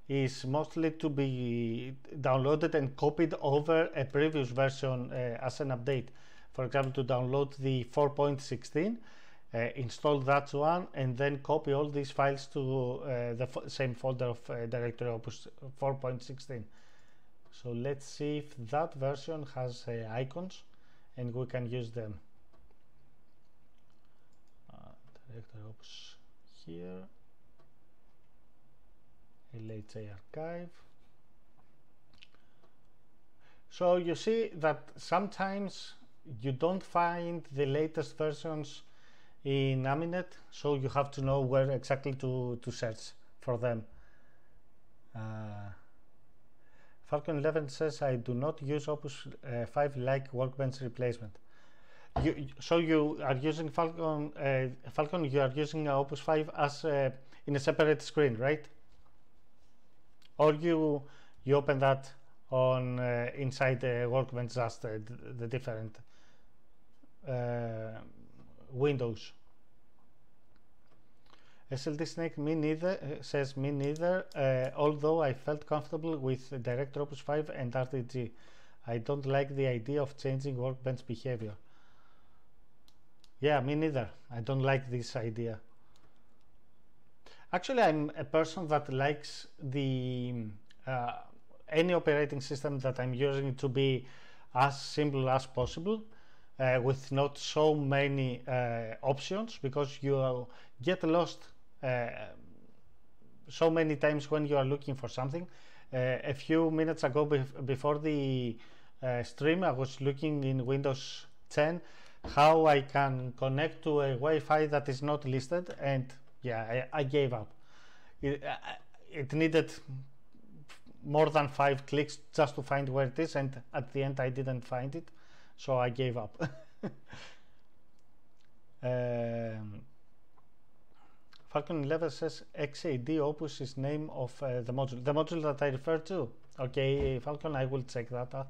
is mostly to be downloaded and copied over a previous version as an update. For example, to download the 4.16, install that one, and then copy all these files to the same folder of Directory Opus 4.16. So let's see if that version has icons and we can use them. Directory Opus here. LHA archive. So you see that sometimes you don't find the latest versions in Aminet, so you have to know where exactly to search for them. Falcon 11 says, I do not use Opus 5 like Workbench replacement. So you are using Falcon, you are using Opus 5 as in a separate screen, right? Or you open that on inside the Workbench, just the different windows. SLD Snake, me neither, says me neither, although I felt comfortable with Directory Opus 5 and RTG. I don't like the idea of changing Workbench behavior. Yeah, me neither. I don't like this idea. Actually, I'm a person that likes the any operating system that I'm using to be as simple as possible, with not so many options, because you get lost so many times when you are looking for something. A few minutes ago, before the stream, I was looking in Windows 10 how I can connect to a Wi-Fi that is not listed, and yeah, I gave up. It needed more than 5 clicks just to find where it is, and at the end I didn't find it, so I gave up. Falcon 11 says XAD Opus is name of the module that I refer to. Okay, Falcon, I will check that out.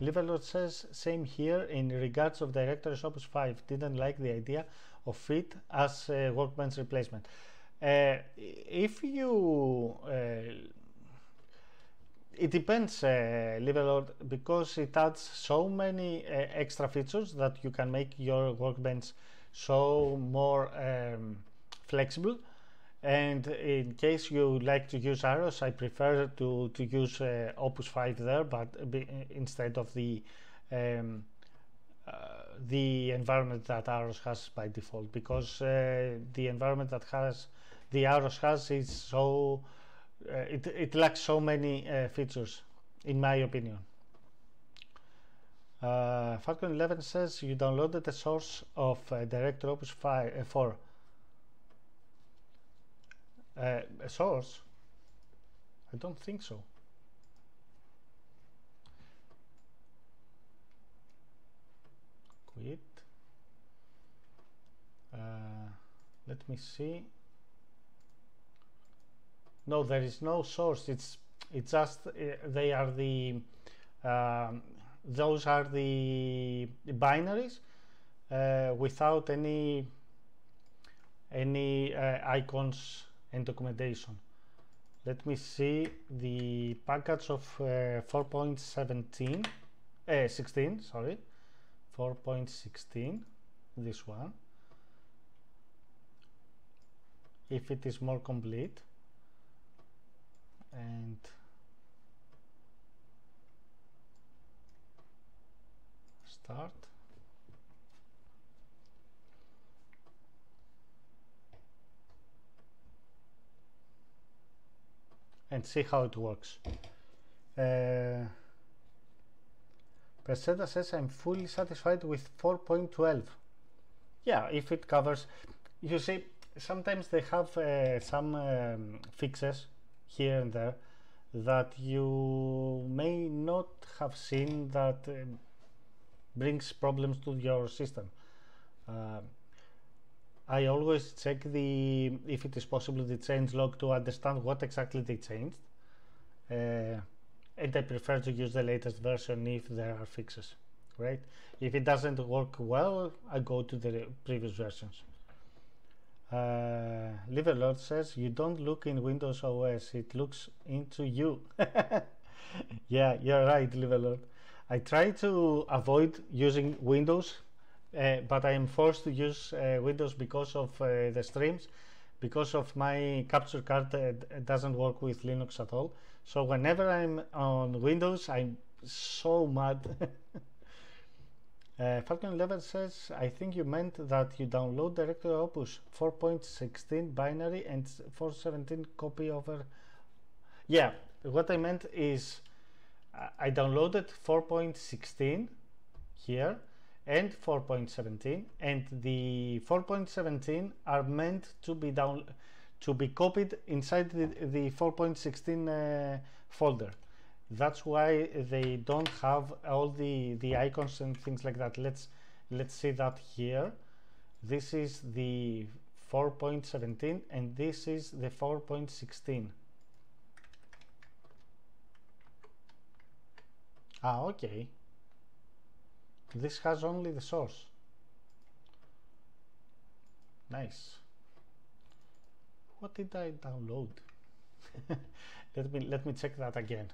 LiverLord says, same here in regards of Directories Opus 5, didn't like the idea of it as a Workbench replacement. If you... it depends, LiverLord, because it adds so many extra features that you can make your Workbench so more flexible. And in case you like to use AROS, I prefer to use Opus 5 there, but instead of the environment that AROS has by default, because the environment that AROS has is so it lacks so many features, in my opinion. Falcon 11 says you downloaded a source of Directory Opus 4. A source? I don't think so. Quit. Let me see. No, there is no source. It's just they are the those are the binaries without any icons and documentation. Let me see the package of 4.17, 16, sorry, 4.16, this one, if it is more complete. And start. And see how it works. Preseda says I'm fully satisfied with 4.12. yeah, if it covers, you see, sometimes they have some fixes here and there that you may not have seen, that brings problems to your system. I always check the, if it is possible, the change log to understand what exactly they changed, and I prefer to use the latest version if there are fixes, right? If it doesn't work well, I go to the previous versions. Liverlord says you don't look in Windows OS, it looks into you. Yeah, you're right, Liverlord. I try to avoid using Windows, but I am forced to use Windows because of the streams, because of my capture card doesn't work with Linux at all. So whenever I'm on Windows, I'm so mad. Falcon 11 says, I think you meant that you download Directory Opus 4.16 binary and 4.17 copy over. Yeah, what I meant is I downloaded 4.16 here and 4.17, and the 4.17 are meant to be down to be copied inside the 4.16 folder. That's why they don't have all the icons and things like that. Let's see that here. This is the 4.17 and this is the 4.16. Ah, okay. This has only the source. Nice. What did I download? let me check that again.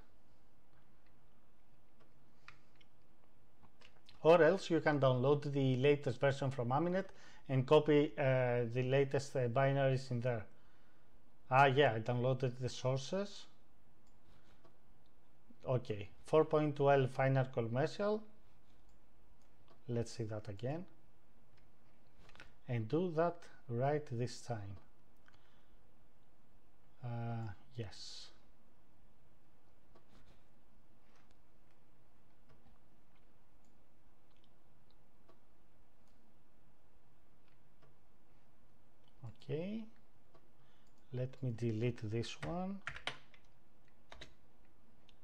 Or else you can download the latest version from Aminet and copy the latest binaries in there. Ah, yeah, I downloaded the sources. Okay, 4.12 final commercial. Let's see that again. And do that right this time. Yes. Okay. Let me delete this one,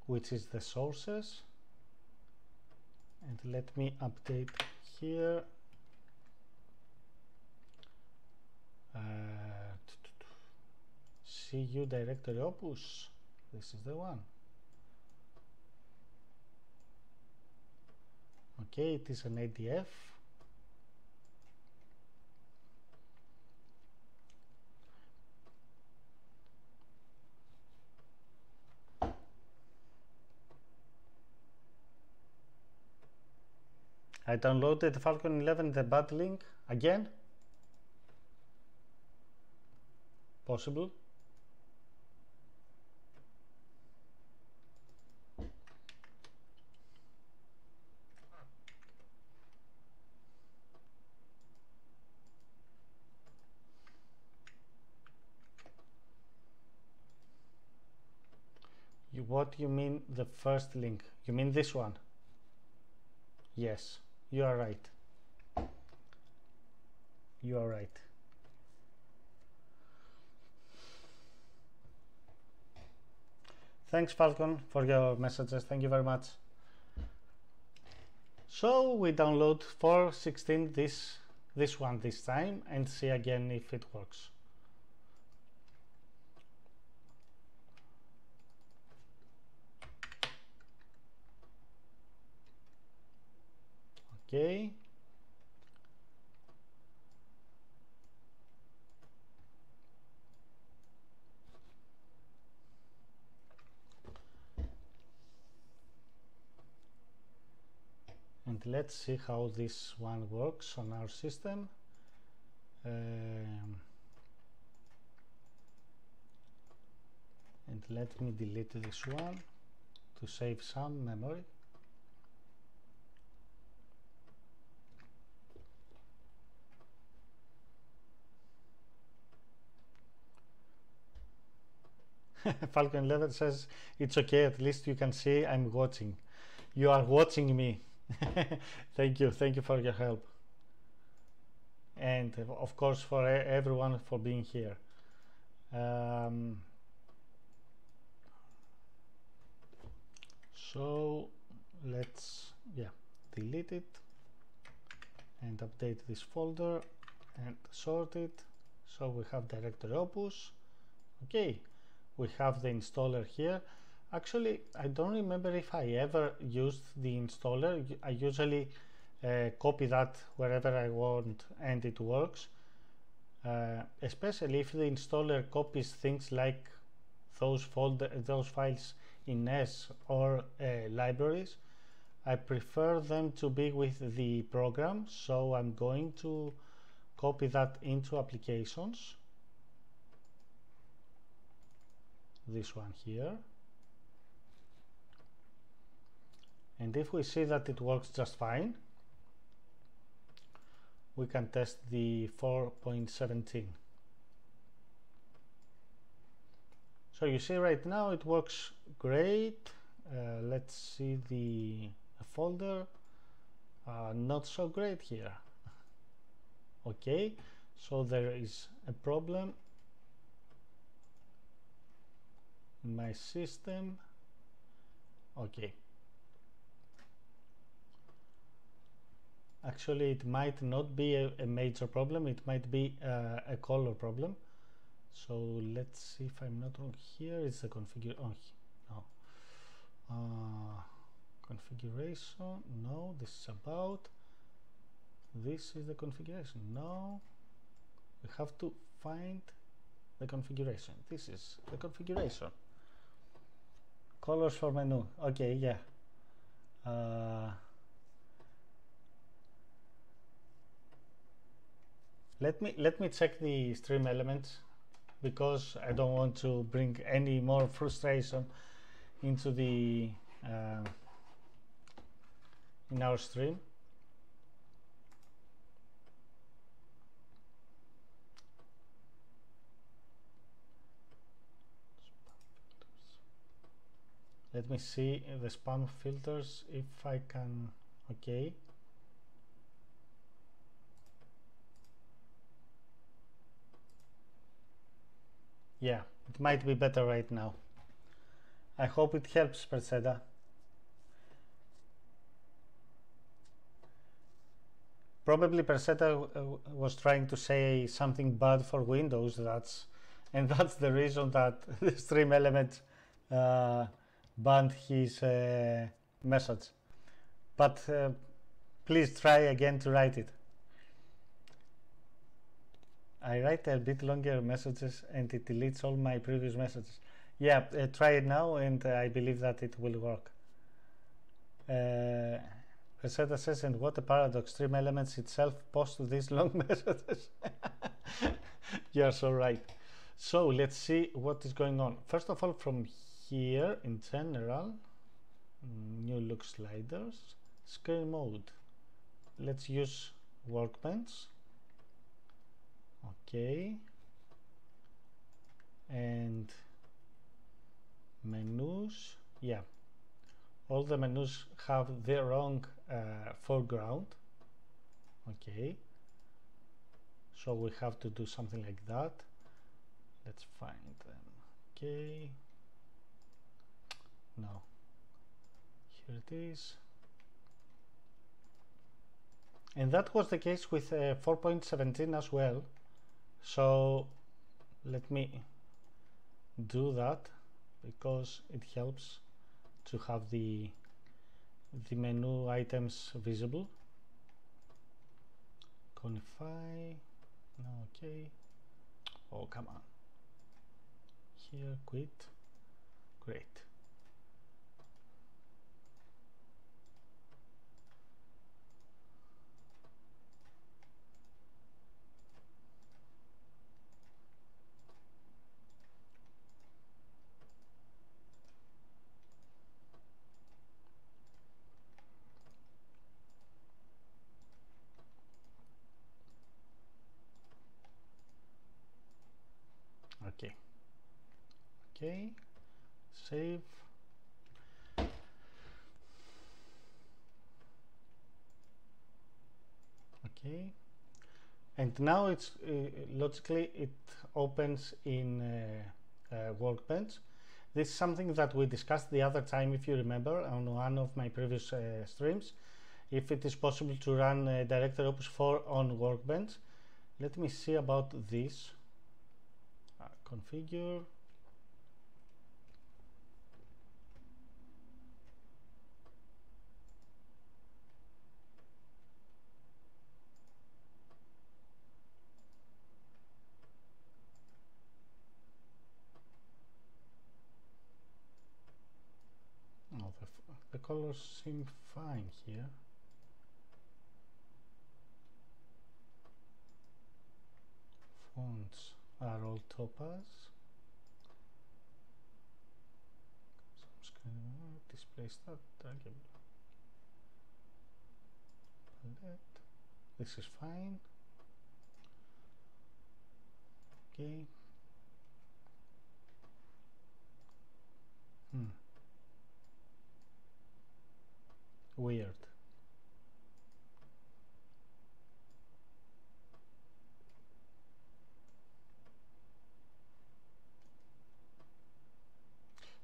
which is the sources, and let me update here. CU Directory Opus, this is the one. Okay, it is an ADF. I downloaded Falcon 11, the bad link again. Possible. What you mean the first link? You mean this one? Yes. You are right. You are right. Thanks, Falcon, for your messages. Thank you very much. So we download 4.16 this one this time and see again if it works. Okay. And let's see how this one works on our system. And let me delete this one to save some memory. Falcon 11 says it's okay, at least you can see I'm watching. You are watching me. Thank you for your help, and of course for everyone for being here. So let's delete it and update this folder and sort it, so we have Directory Opus. Okay, we have the installer here. Actually, I don't remember if I ever used the installer. I usually copy that wherever I want and it works, especially if the installer copies things like those files in S or libraries. I prefer them to be with the program, so I'm going to copy that into applications. This one here. And if we see that it works just fine, we can test the 4.17. So you see right now it works great. Let's see the folder. Not so great here. Okay, so there is a problem. my system. Okay. Actually, it might not be a major problem. It might be a color problem. So let's see if I'm not wrong here. It's the configure. Oh no. Configuration. No. This is about. This is the configuration. No. We have to find the configuration. This is the configuration. Colors for menu. Okay. Yeah. Let me check the stream elements, because I don't want to bring any more frustration into the in our stream. Let me see the spam filters if I can. Okay. Yeah, it might be better right now. I hope it helps, Perseda. Probably Perseda was trying to say something bad for Windows, and that's the reason that the stream element banned his message. But please try again to write it. I write a bit longer messages and it deletes all my previous messages. Yeah, try it now and I believe that it will work. Reseta says, and what a paradox, stream elements itself posts these long messages. You're so right. So let's see what is going on. First of all, from here in general, new look sliders, screen mode. Let's use Workbench. Okay, and menus. Yeah, all the menus have the wrong foreground. Okay, so we have to do something like that. Let's find them. Okay, no, here it is. And that was the case with 4.17 as well. So let me do that, because it helps to have the menu items visible. Configure, no, okay. Oh, come on. Here, quit. Great. Okay, save. Okay, and now it's logically it opens in Workbench. This is something that we discussed the other time, if you remember, on one of my previous streams, if it is possible to run Directory Opus 4 on Workbench. Let me see about this. Configure. The colors seem fine here. Fonts are all topaz. Some screen display start draggable. Palette. This is fine. Okay. Weird.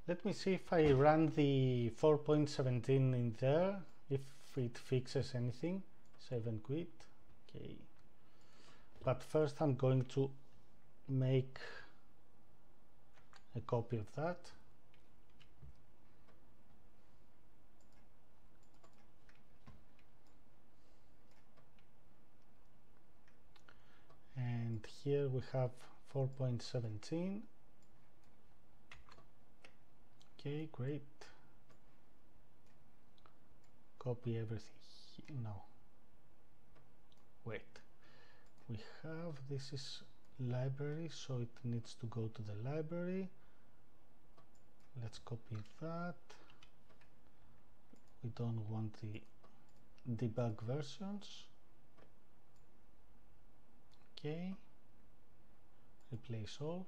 Let me see if I run the 4.17 in there, if it fixes anything. Save and quit. Okay. But first I'm going to make a copy of that. And here we have 4.17. Okay, great. Copy everything. No. Wait. We have, this is library, so it needs to go to the library. Let's copy that. We don't want the debug versions. Okay. Replace all.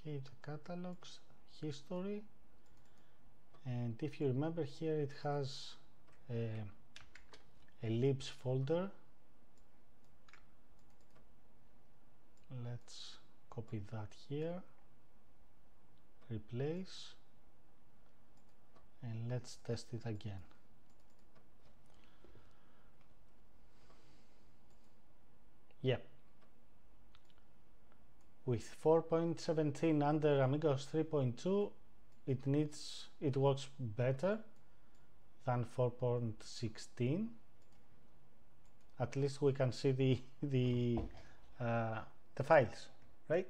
Okay, the catalogs, history, and if you remember here it has a libs folder. Let's copy that here, replace, and let's test it again. Yep. With 4.17 under Amigos 3.2, it works better than 4.16. At least we can see the files, right?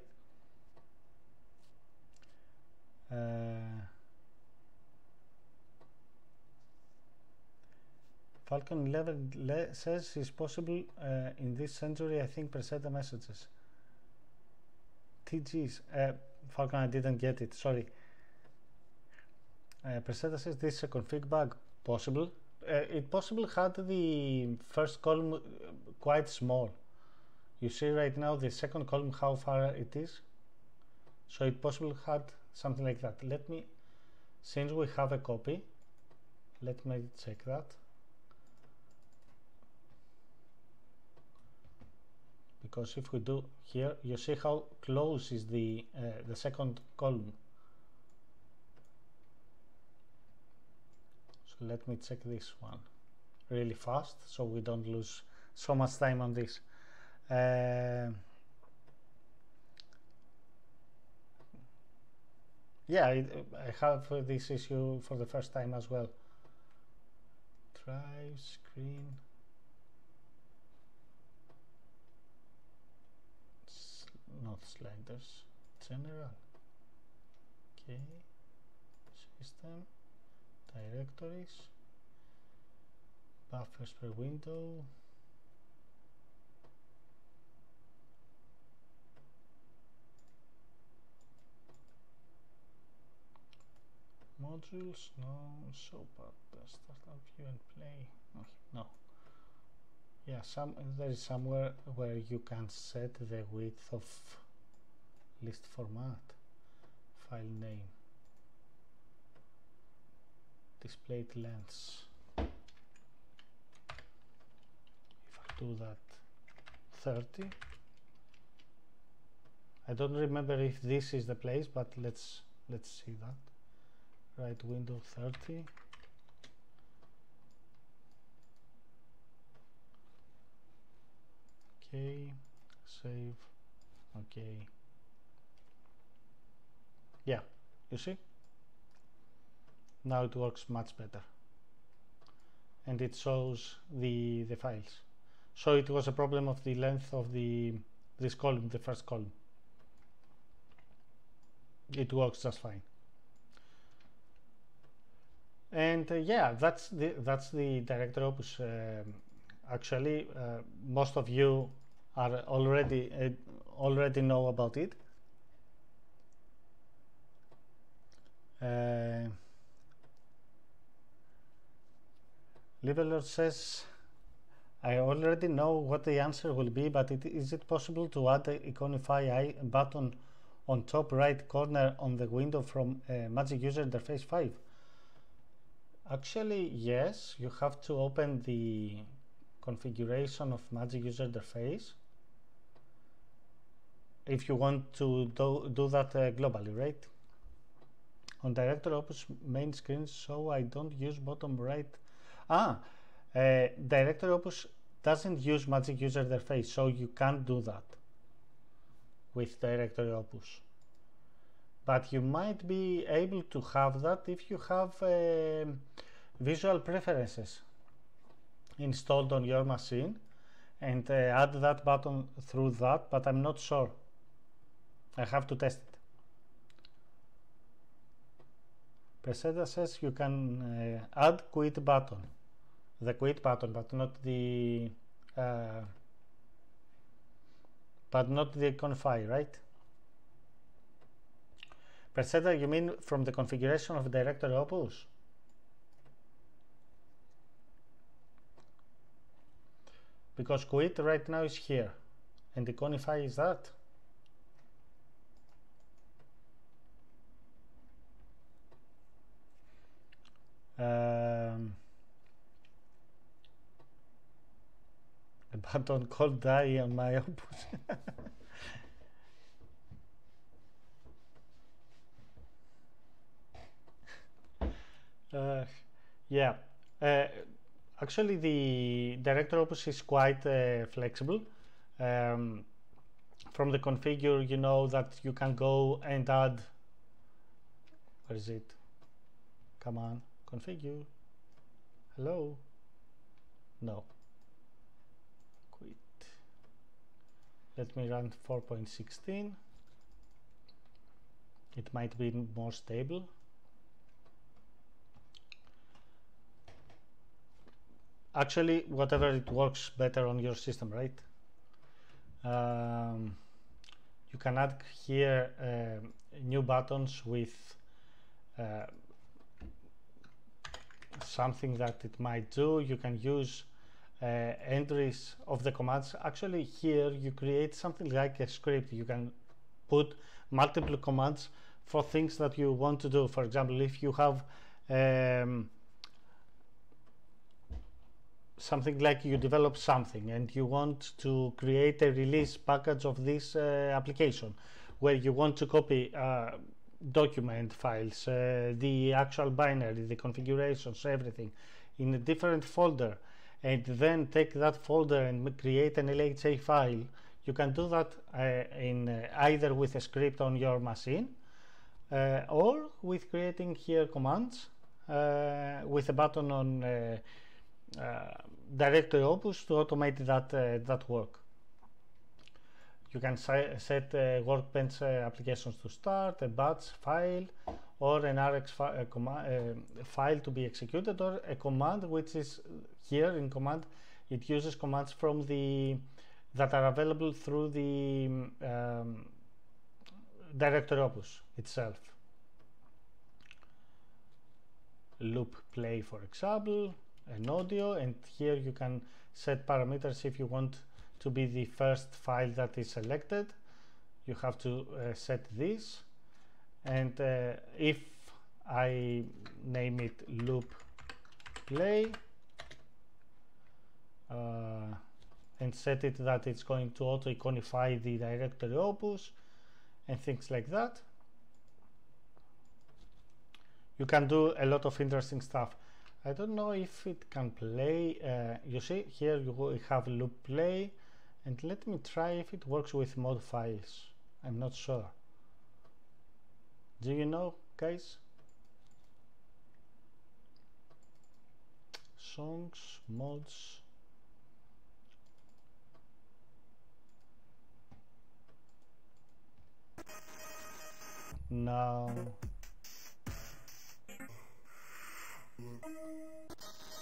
Falcon 11 says it's possible in this century, I think, presenter messages. TGs. Falcon, I didn't get it, sorry. Presenter says this is a config bug. Possible. It possibly had the first column quite small. You see right now the second column, how far it is. So it possibly had something like that. Let me, since we have a copy, let me check that. Because if we do here, you see how close is the second column. So let me check this one really fast, so we don't lose so much time on this. Yeah, I have this issue for the first time as well. Drive screen. Not sliders, general. Okay, system, directories, buffers per window. Modules, no, so but start up view and play. Okay, no. Yeah, there is somewhere where you can set the width of list format, file name, displayed lengths. If I do that 30, I don't remember if this is the place, but let's see that. Right window 30. Okay, save. Okay. Yeah, you see? Now it works much better. And it shows the files. So it was a problem of the length of this column, the first column. It works just fine. And yeah, that's the Directory Opus. Actually, most of you are already know about it. Levelord says, I already know what the answer will be, but is it possible to add the Iconify button on top right corner on the window from Magic User Interface 5? Actually, yes, you have to open the configuration of Magic User Interface if you want to do that globally, right? On Directory Opus main screen, so I don't use bottom right. Directory Opus doesn't use Magic User Interface, so you can't do that with Directory Opus. But you might be able to have that if you have visual preferences installed on your machine and add that button through that, but I'm not sure. I have to test it. Preseda says you can add quit button, the quit button, but not the config, right? Preseda, you mean from the configuration of Directory Opus? Because quit right now is here, and the config is that. A button called die on my Opus. Yeah, actually the Directory Opus is quite flexible. From the configure, you know that you can go and add, where is it? Come on, configure. Hello? No. Quit. Let me run 4.16. It might be more stable. Actually, whatever it works better on your system, right? You can add here new buttons with something that it might do. You can use entries of the commands. Actually, here you create something like a script. You can put multiple commands for things that you want to do. For example, if you have something like you develop something and you want to create a release package of this application, where you want to copy document files, the actual binary, the configurations, everything in a different folder, and then take that folder and create an LHA file, you can do that either with a script on your machine or with creating here commands with a button on Directory Opus to automate that that work. You can set Workbench applications to start, a batch file, or an RX file to be executed, or a command, which is here in command. It uses commands from the that are available through the Directory Opus itself. Loop play, for example. An audio, and here you can set parameters if you want to be the first file that is selected. You have to set this, and if I name it loop play and set it that it's going to auto-iconify the Directory Opus and things like that, you can do a lot of interesting stuff. I don't know if it can play. You see here you have loop play, and let me try if it works with mod files. I'm not sure. Do you know, guys? Songs, mods. No.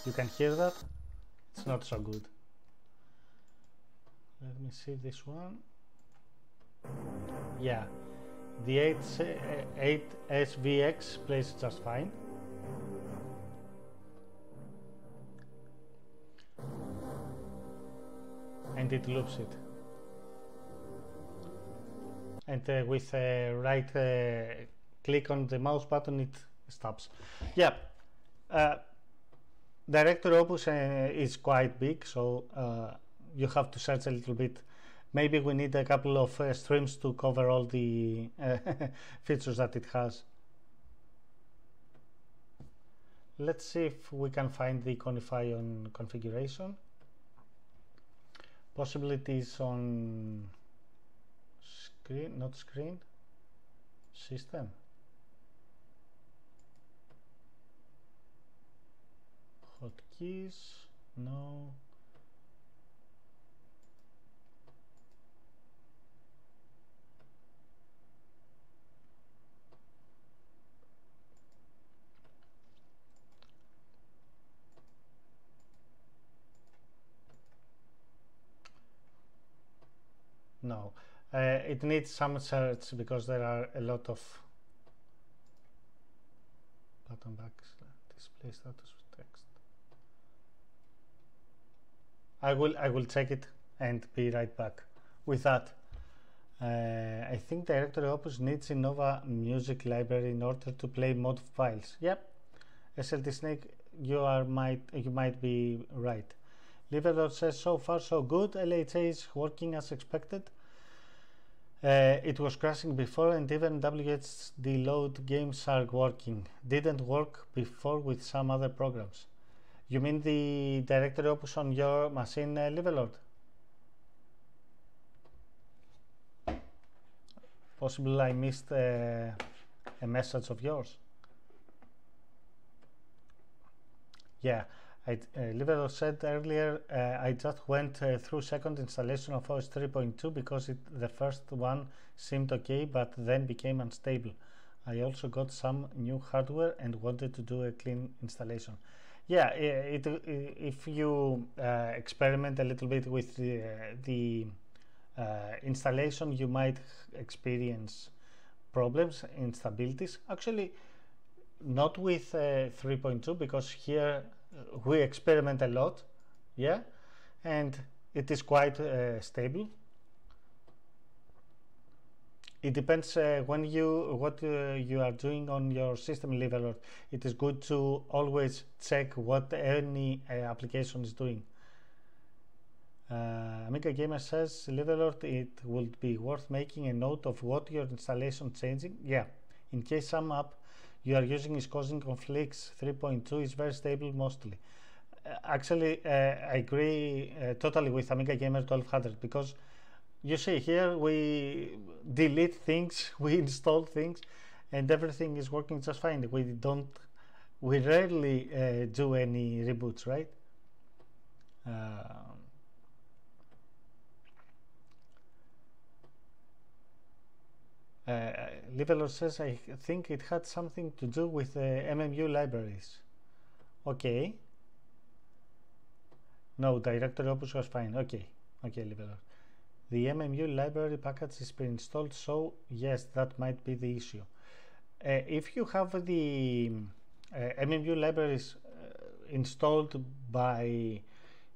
You can hear that? It's not so good. Let me see this one. Yeah, the 8SVX plays just fine. And it loops it. And with right click on the mouse button it stops. Yeah. Directory Opus is quite big, so you have to search a little bit Maybe we need a couple of streams to cover all the features that it has. Let's see if we can find the Ko-fi on configuration. Possibilities on screen, not screen, system. Hotkeys, no. No, it needs some search because there are a lot of button backs, display status with text. I will check it and be right back with that. I think Directory Opus needs Innova music library in order to play mod files. Yep, SLT Snake, you might be right. Liverlord says so far so good. LHA is working as expected. It was crashing before, and even WHDLoad games are working. Didn't work before with some other programs. You mean the Directory Opus on your machine, Liverlord? Possibly I missed a message of yours. Yeah, Liverlord said earlier, I just went through second installation of OS 3.2 because the first one seemed okay, but then became unstable. I also got some new hardware and wanted to do a clean installation. Yeah, if you experiment a little bit with the installation, you might experience problems, instabilities. Actually, not with 3.2, because here we experiment a lot, yeah, and it is quite stable. It depends what you are doing on your system level. It is good to always check what any application is doing. Amiga Gamer says, Levelord, it would be worth making a note of what your installation changing. Yeah, in case some app you are using is causing conflicts. 3.2 is very stable mostly. Actually, I agree totally with Amiga Gamer 1200, because you see, here we delete things, we install things, and everything is working just fine. We rarely do any reboots, right? Livelord says, I think it had something to do with MMU libraries. Okay. No, Directory Opus was fine. Okay. Okay, Livelord. The MMU library package is pre-installed, so yes, that might be the issue. If you have the MMU libraries installed by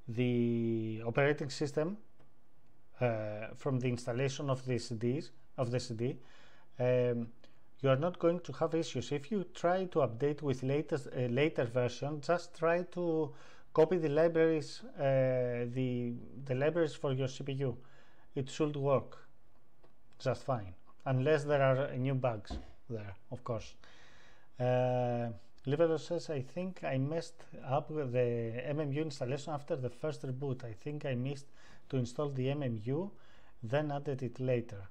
the operating system from the installation of the CD, you are not going to have issues. If you try to update with later version, just try to copy the libraries, the libraries for your CPU. It should work just fine, unless there are new bugs there, of course. Liverlord says, I think I messed up with the MMU installation after the first reboot. I think I missed to install the MMU, then added it later.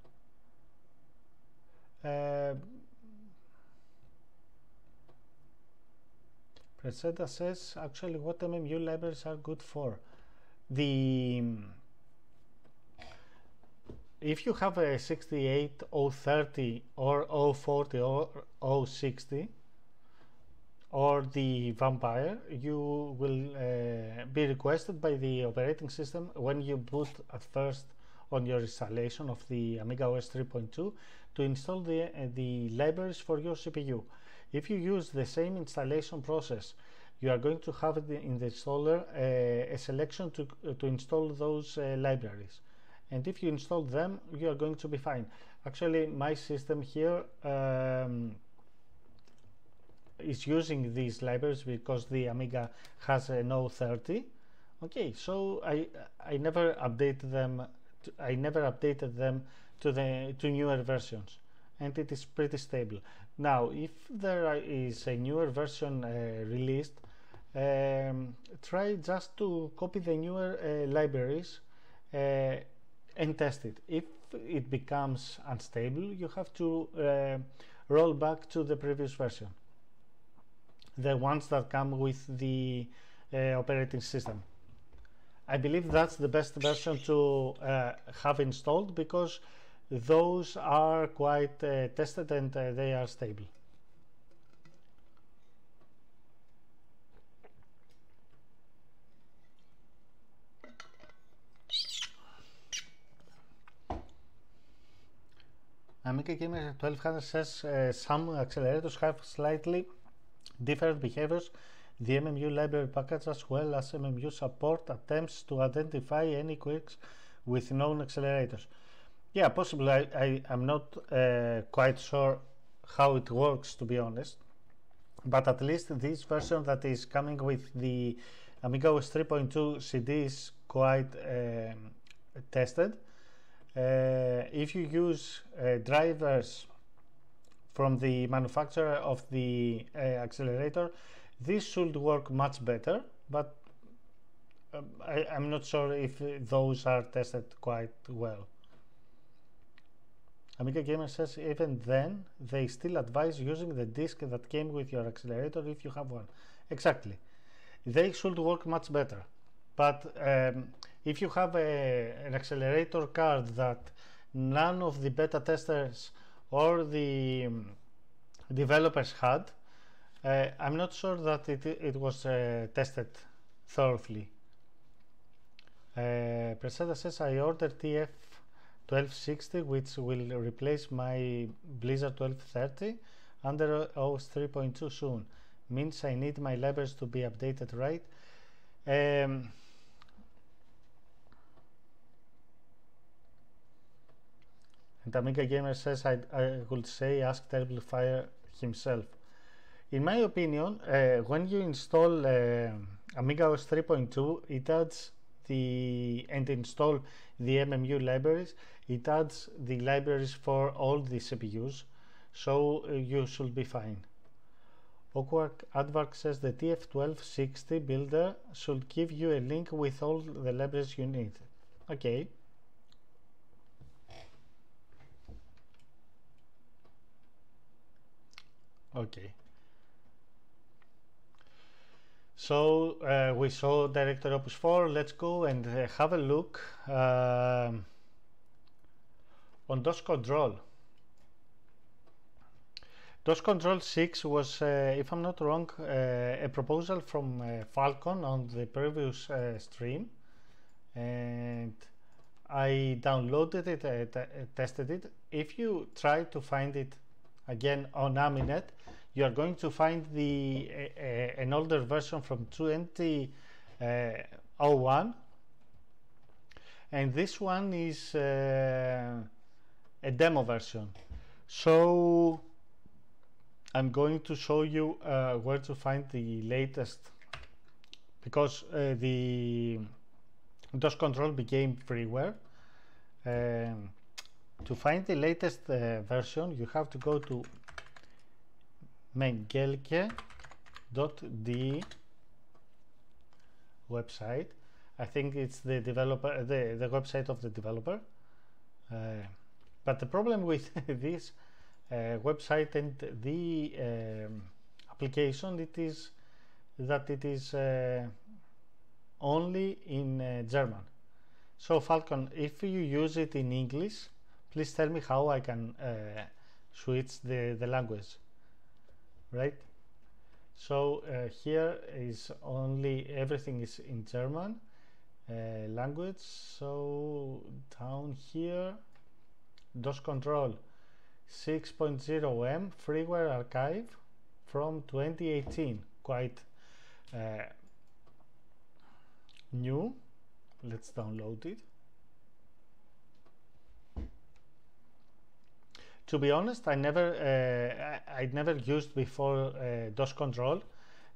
Preseda says, actually, what MMU libraries are good for? If you have a 68, 030 or 040 or 060 or the Vampire, you will be requested by the operating system when you boot at first on your installation of the Amiga OS 3.2 to install the libraries for your CPU. If you use the same installation process, you are going to have in the installer a selection to install those libraries. And if you install them, you are going to be fine. Actually, my system here is using these libraries because the Amiga has an 030. Okay, so I never update them I never updated them to newer versions, and it is pretty stable. Now, if there is a newer version released, try just to copy the newer libraries and test it. If it becomes unstable, you have to roll back to the previous version, the ones that come with the operating system. I believe that's the best version to have installed, because those are quite tested and they are stable. Amiga Gamer 1200 says some accelerators have slightly different behaviors. The MMU library package as well as MMU support attempts to identify any quirks with known accelerators. Yeah, possibly. I'm not quite sure how it works, to be honest, but at least this version that is coming with the Amiga OS 3.2 CD is quite tested. If you use drivers from the manufacturer of the accelerator, this should work much better, but I'm not sure if those are tested quite well. Amiga Gamer says even then they still advise using the disk that came with your accelerator if you have one. Exactly, they should work much better, but if you have an accelerator card that none of the beta testers or the developers had, I'm not sure that it was tested thoroughly. Presada says I ordered TF1260, which will replace my Blizzard 1230 under OS 3.2 soon. Means I need my libraries to be updated, right? And Amiga Gamer says I would say ask Terriblefire himself. In my opinion, when you install Amiga OS 3.2, it adds and install the MMU libraries, it adds the libraries for all the CPUs, so you should be fine. Advark says the TF1260 builder should give you a link with all the libraries you need. Okay. Okay. So we saw Directory Opus 4. Let's go and have a look on DOS Control. DOS Control 6 was, if I'm not wrong, a proposal from Falcon on the previous stream, and I downloaded it and tested it. If you try to find it again on Aminet, you are going to find the an older version from 2001, and this one is a demo version. So I'm going to show you where to find the latest, because the DOS Control became freeware. To find the latest version, you have to go to mengelke.de website. I think it's the developer, the website of the developer. But the problem with this website and the application, it is that it is only in German. So Falcon, if you use it in English, please tell me how I can switch the language. Right, so here is only everything is in German language. So down here, DOS Control 6.0M freeware archive from 2018, quite new. Let's download it. To be honest, I never used before DOS Control,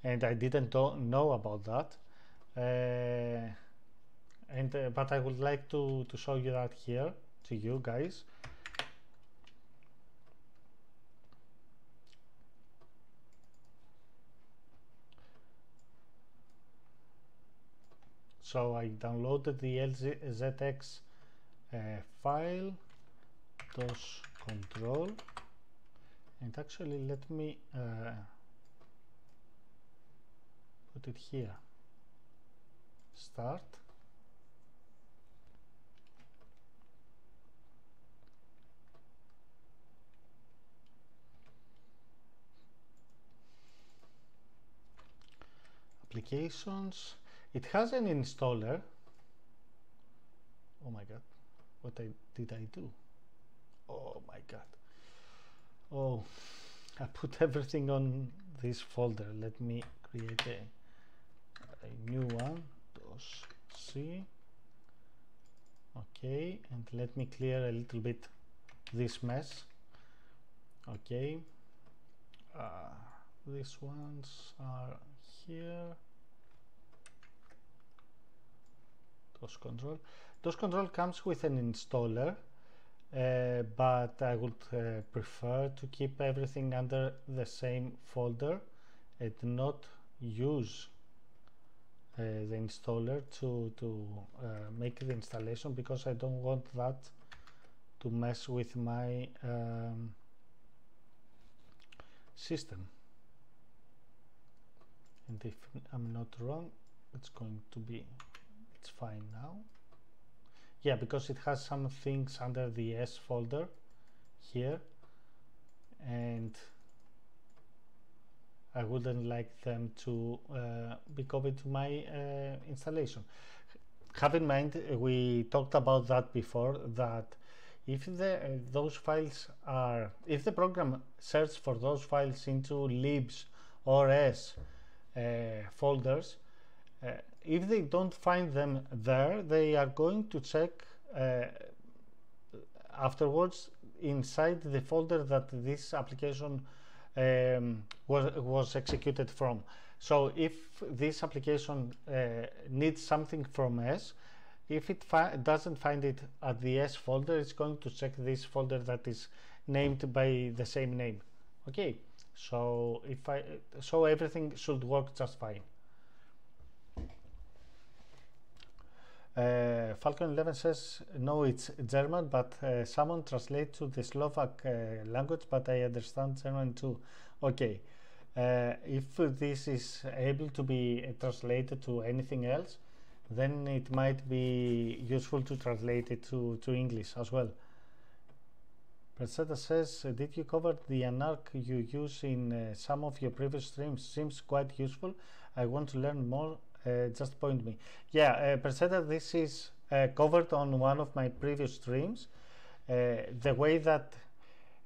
and I didn't know about that. and but I would like to show you that here to you guys. So I downloaded the LZX file, DOS control, and actually let me put it here. Start. Applications. It has an installer. Oh my god, what did I do? Oh my god. Oh, I put everything on this folder. Let me create a new one. DOS C. Okay, and let me clear a little bit this mess. Okay, these ones are here. DOS control. DOS control comes with an installer, but I would prefer to keep everything under the same folder and not use the installer to make the installation, because I don't want that to mess with my system. And if I'm not wrong, it's going to be fine now. Yeah, because it has some things under the S folder here, and I wouldn't like them to be copied to my installation. Have in mind, we talked about that before, that if those files are, if the program searches for those files into libs or S folders, if they don't find them there, they are going to check afterwards inside the folder that this application was executed from. So if this application needs something from S, if it doesn't find it at the S folder, it's going to check this folder that is named by the same name. Okay, so if so everything should work just fine. Falcon 11 says, no, it's German, but someone translates to the Slovak language, but I understand German too. Okay, if this is able to be translated to anything else, then it might be useful to translate it to English as well. Perseta says, did you cover the anarch you use in some of your previous streams? Seems quite useful. I want to learn more. Just point me. Yeah, Perseta, this is covered on one of my previous streams. The way that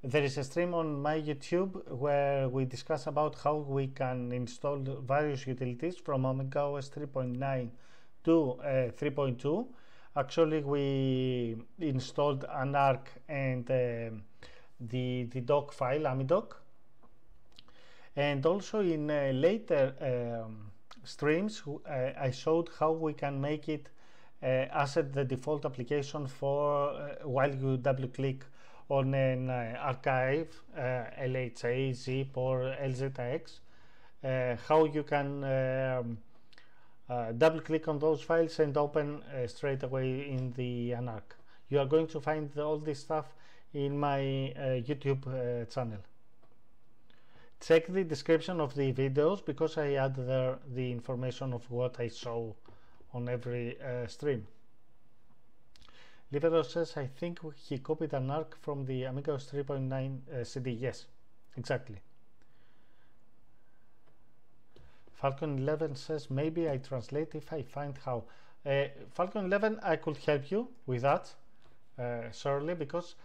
there is a stream on my YouTube where we discuss about how we can install various utilities from Amiga OS 3.9 to 3.2. Actually, we installed Anarch and the doc file, AmiDoc. And also in later streams, I showed how we can make it as the default application for while you double click on an archive, LHA, zip or LZX, how you can double click on those files and open straight away in the Anarch. You are going to find all this stuff in my YouTube channel. Check the description of the videos, because I add there the information of what I show on every stream. Libero says, I think he copied an ARC from the Amigos 3.9 CD. Yes, exactly. Falcon 11 says, maybe I translate if I find how. Falcon 11, I could help you with that, surely, because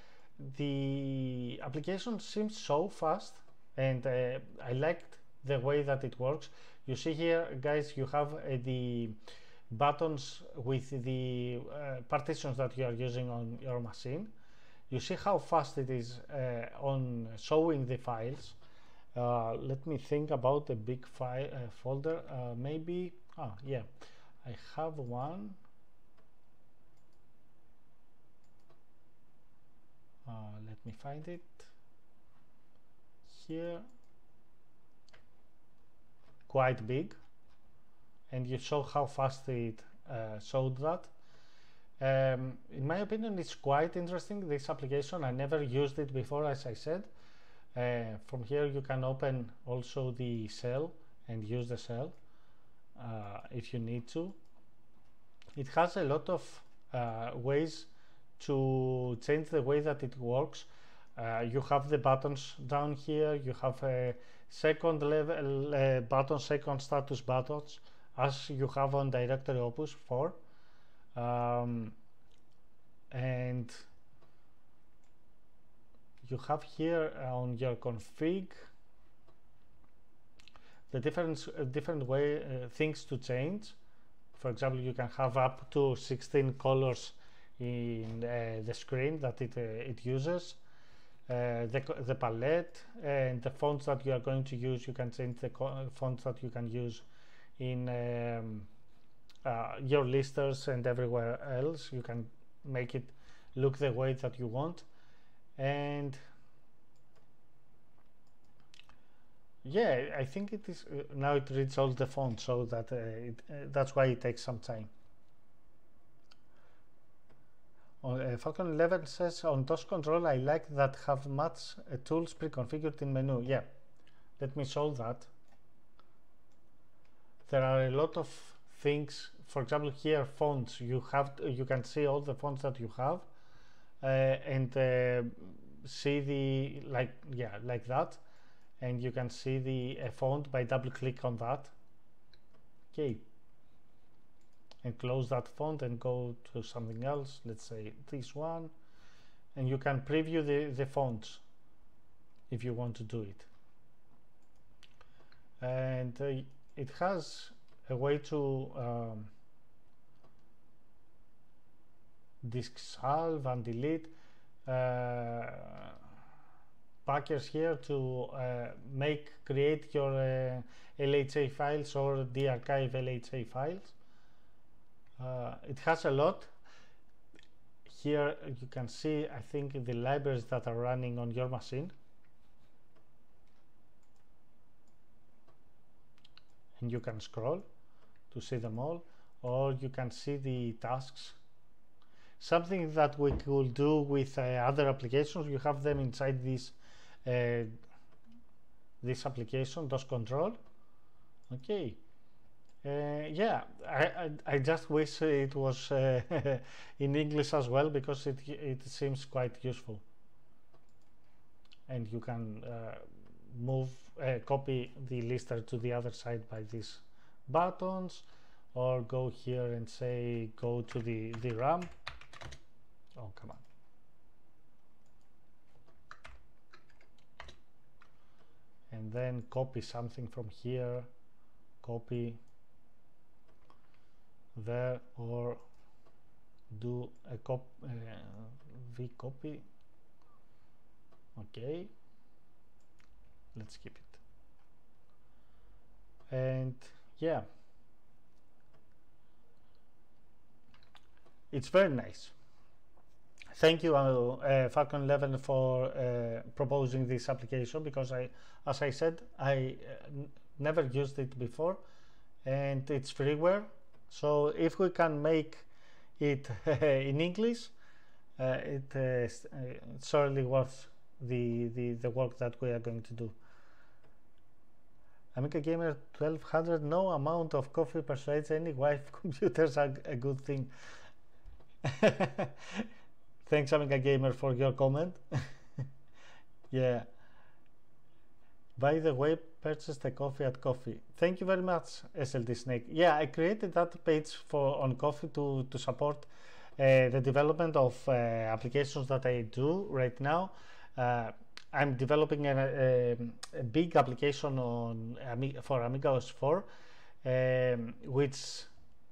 the application seems so fast. And I liked the way that it works. You see here, guys, you have the buttons with the partitions that you are using on your machine. You see how fast it is on showing the files. Let me think about a big file folder. Maybe, yeah, I have one. me find it here, quite big, and you saw how fast it showed that. In my opinion, it's quite interesting, this application. I never used it before, as I said. From here you can open also the shell and use the shell if you need to. It has a lot of ways to change the way that it works. You have the buttons down here, you have a second level button, second status buttons, as you have on Directory Opus 4. And you have here on your config the different way things to change. For example, you can have up to 16 colors in the screen that it uses, the palette and the fonts that you are going to use. You can change the fonts that you can use in your listers and everywhere else. You can make it look the way that you want. And yeah, I think it is now it reads all the fonts, so that that's why it takes some time. Falcon 11 says on DOS control, I like that have much tools pre-configured in menu. Yeah, let me show that. There are a lot of things. For example, here fonts. You can see all the fonts that you have, and see the like that, and you can see the font by double click on that. Okay. And close that font and go to something else, let's say this one, and you can preview the fonts if you want to do it. And it has a way to disk salve and delete packers here to create your LHA files or dearchive LHA files. It has a lot. Here you can see, I think, the libraries that are running on your machine, and you can scroll to see them all, or you can see the tasks. Something that we could do with other applications, you have them inside this application, DOS control. Okay. Yeah, I just wish it was in English as well, because it seems quite useful. And you can copy the lister to the other side by these buttons, or go here and say go to the RAM. Oh, come on. And then copy something from here, copy there, or do a v copy. Okay, let's keep it. And yeah, it's very nice. Thank you, Falcon 11, for proposing this application, because as I said, I never used it before, and it's freeware. So if we can make it in English, it's certainly worth the work that we are going to do. Amiga Gamer 1200, no amount of coffee persuades any wife computers are a good thing. Thanks, Amiga Gamer, for your comment. Yeah. By the way, purchased a coffee at Ko-fi. Thank you very much, SLD Snake. Yeah, I created that page on Ko-fi to support the development of applications that I do right now. I'm developing a big application for Amigos 4, which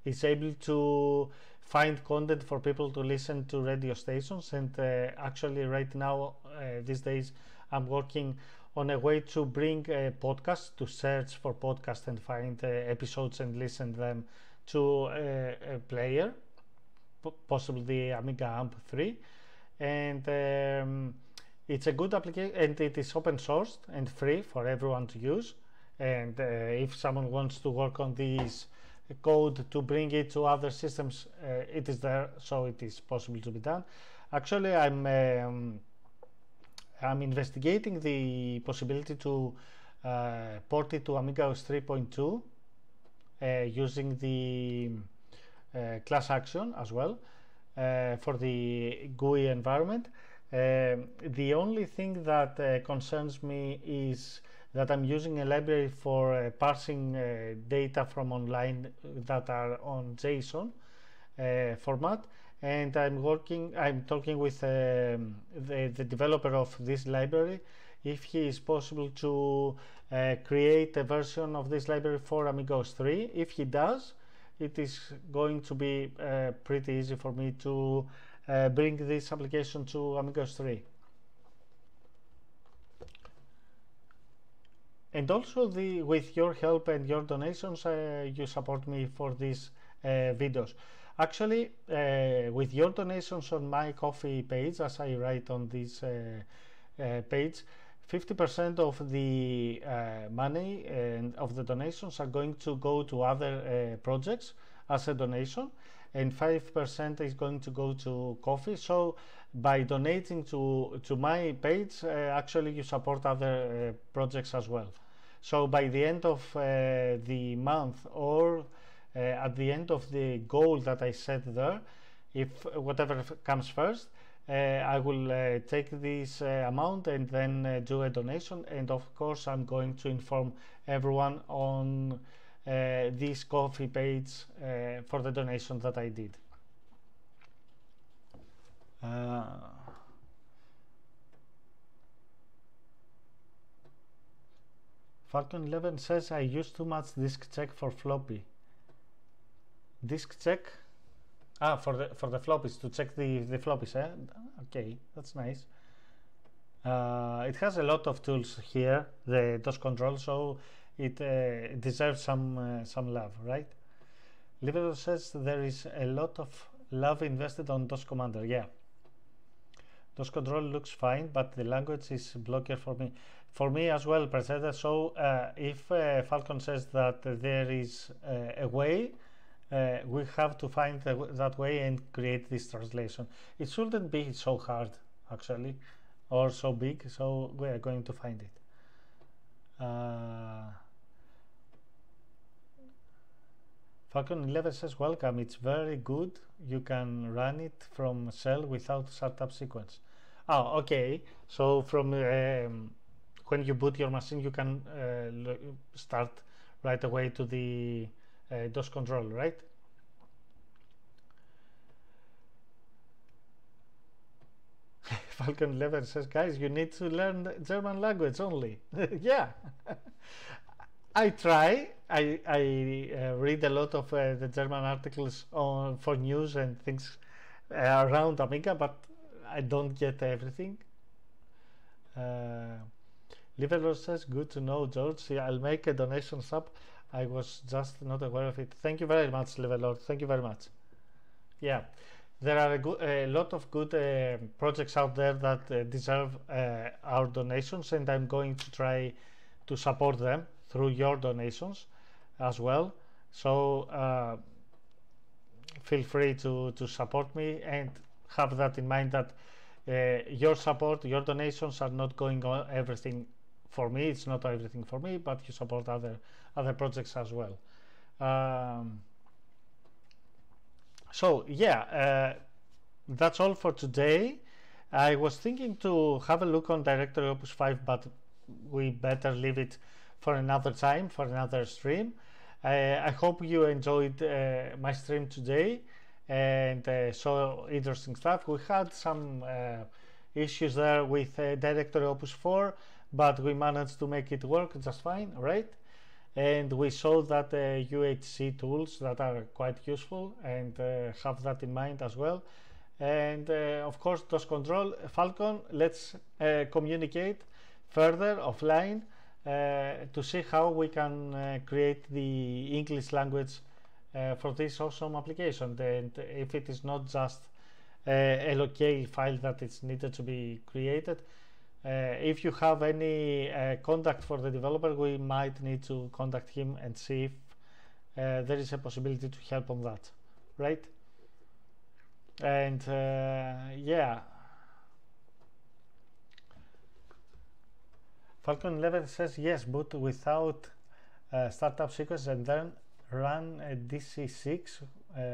is able to find content for people to listen to radio stations. And actually right now, these days, I'm working on a way to bring podcasts, to search for podcasts and find episodes and listen them to a player, possibly the Amiga AMP3. And It's a good application, and it is open sourced and free for everyone to use. And if someone wants to work on this code to bring it to other systems, it is there, so it is possible to be done. Actually, I'm investigating the possibility to port it to Amiga OS 3.2 using the ClassAction as well for the GUI environment. The only thing that concerns me is that I'm using a library for parsing data from online that are on JSON format, and I'm talking with the developer of this library if he is possible to create a version of this library for Amigos 3. If he does, it is going to be pretty easy for me to bring this application to Amigos 3. And also, with your help and your donations, you support me for these videos. Actually, with your donations on my Ko-fi page, as I write on this page, 50% of the money and of the donations are going to go to other projects as a donation, and 5% is going to go to Ko-fi. So by donating to my page, actually you support other projects as well. So by the end of the month, or at the end of the goal that I set there, if whatever comes first, I will take this amount and then do a donation. And of course, I'm going to inform everyone on this Ko-fi page for the donation that I did. Falcon 11 says I use too much disk check for floppy. Disk check? Ah, for the floppies, to check the floppies, eh? Okay, that's nice. It has a lot of tools here, the DOS control, so it deserves some love, right? Liverdo says there is a lot of love invested on DOS Commander. Yeah, DOS control looks fine, but the language is blocker for me as well, Preseda. So if Falcon says that there is a way, we have to find that way and create this translation. It shouldn't be so hard, actually, or so big, so we are going to find it. Falcon 11 says welcome, it's very good, you can run it from shell without startup sequence. Oh, okay, so from when you boot your machine, you can start right away to the DOS control, right? Falcon 11 says, guys, you need to learn the German language only. Yeah. I try. I read a lot of the German articles for news and things around Amiga, but I don't get everything. Liverlord says, good to know, George. I'll make a donation sub. I was just not aware of it. Thank you very much, Liverlord. Thank you very much. Yeah, there are a lot of good projects out there that deserve our donations, and I'm going to try to support them through your donations as well. So feel free to support me, and have that in mind that your support, your donations are not going on everything for me. It's not everything for me, but you support other projects as well. So yeah, that's all for today. I was thinking to have a look on Directory Opus 5, but we better leave it for another time, for another stream. I hope you enjoyed my stream today, and so interesting stuff. We had some issues there with Directory Opus 4, but we managed to make it work just fine, right? And we saw that UHC tools that are quite useful, and have that in mind as well. And of course, DOS control. Falcon, let's communicate further offline to see how we can create the English language for this awesome application. And if it is not just a locale file that is needed to be created, If you have any contact for the developer, we might need to contact him and see if there is a possibility to help on that, right? And yeah, Falcon 11 says yes, boot without startup sequence and then run a DC6.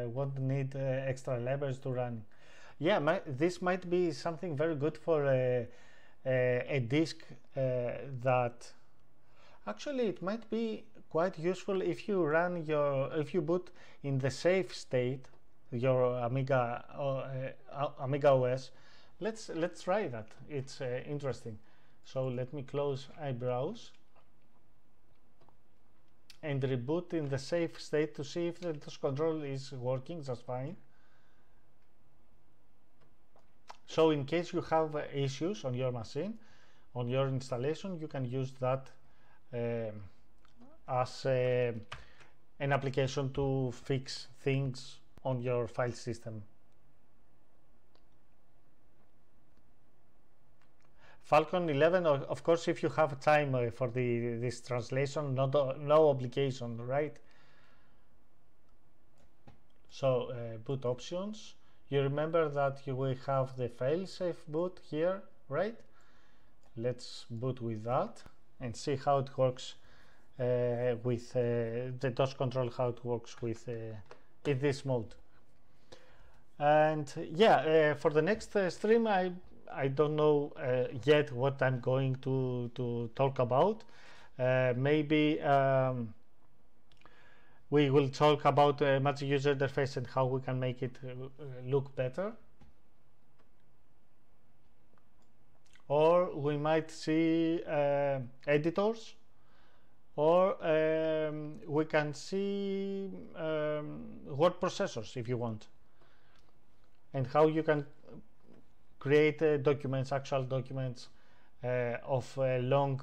Won't need extra libraries to run. Yeah, this might be something very good for a disk that actually it might be quite useful if you run your, if you boot in the safe state your Amiga Amiga OS. Let's try that. It's interesting. So let me close iBrowse and reboot in the safe state to see if the disk control is working just fine. So in case you have issues on your machine, on your installation, you can use that as an application to fix things on your file system. Falcon 11, of course, if you have time for this translation, no obligation, right? So boot options. You remember that you will have the failsafe boot here, right? Let's boot with that and see how it works with the DOS control, how it works with in this mode. And yeah, for the next stream, I don't know yet what I'm going to talk about. Maybe we will talk about Magic User Interface and how we can make it look better. Or we might see editors. Or we can see word processors if you want. And how you can create documents, actual documents of long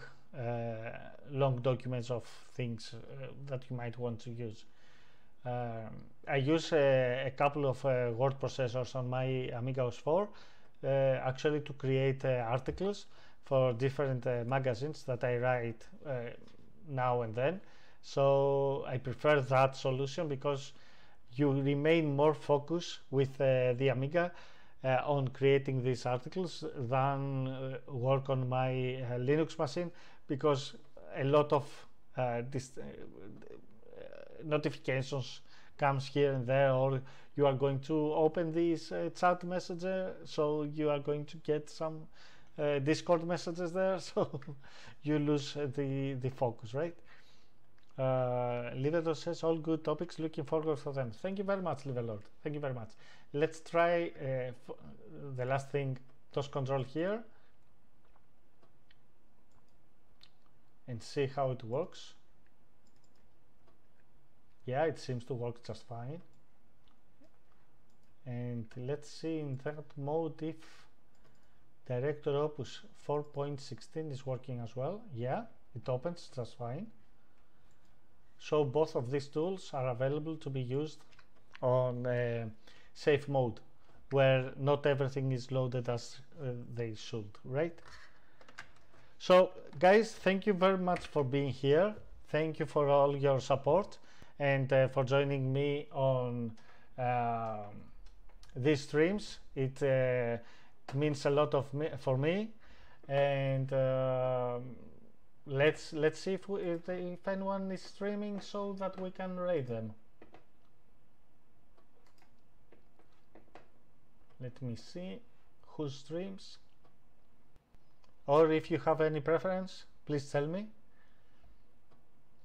documents of things that you might want to use. I use a couple of word processors on my Amigos 4 actually to create articles for different magazines that I write now and then. So I prefer that solution because you remain more focused with the Amiga on creating these articles than work on my Linux machine, because a lot of notifications comes here and there, or you are going to open this chat messenger, so you are going to get some Discord messages there, so you lose the focus, right? Livelord says all good topics, looking forward for them. Thank you very much, Livelord. Thank you very much. Let's try the last thing, DOS control here, and see how it works. Yeah, it seems to work just fine. And let's see in that mode if Directory Opus 4.16 is working as well. Yeah, it opens just fine. So both of these tools are available to be used on safe mode, where not everything is loaded as they should, right? So guys, thank you very much for being here. Thank you for all your support and for joining me on these streams. It means a lot for me. And let's see if anyone is streaming so that we can rate them. Let me see who streams, or if you have any preference, please tell me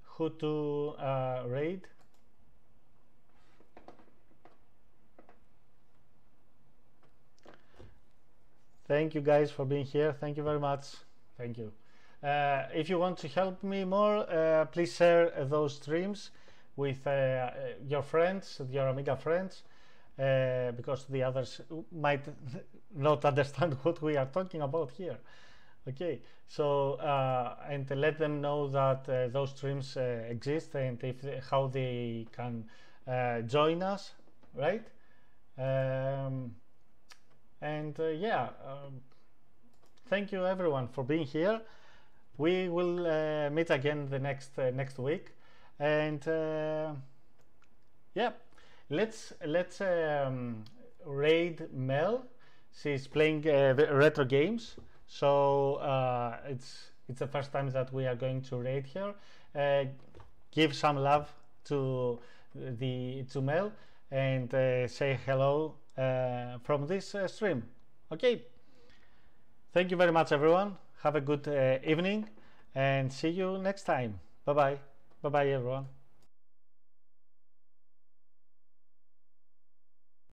who to rate. Thank you guys for being here. Thank you very much. Thank you. If you want to help me more, please share those streams with your friends, your Amiga friends, because the others might not understand what we are talking about here. Okay, so and let them know that those streams exist and how they can join us, right? And yeah. Thank you everyone for being here. We will meet again the next week, and yeah, let's raid Mel. She's playing the retro games, so it's the first time that we are going to raid her. Give some love to Mel and say hello from this stream. Okay, thank you very much everyone. Have a good evening and see you next time. Bye bye everyone.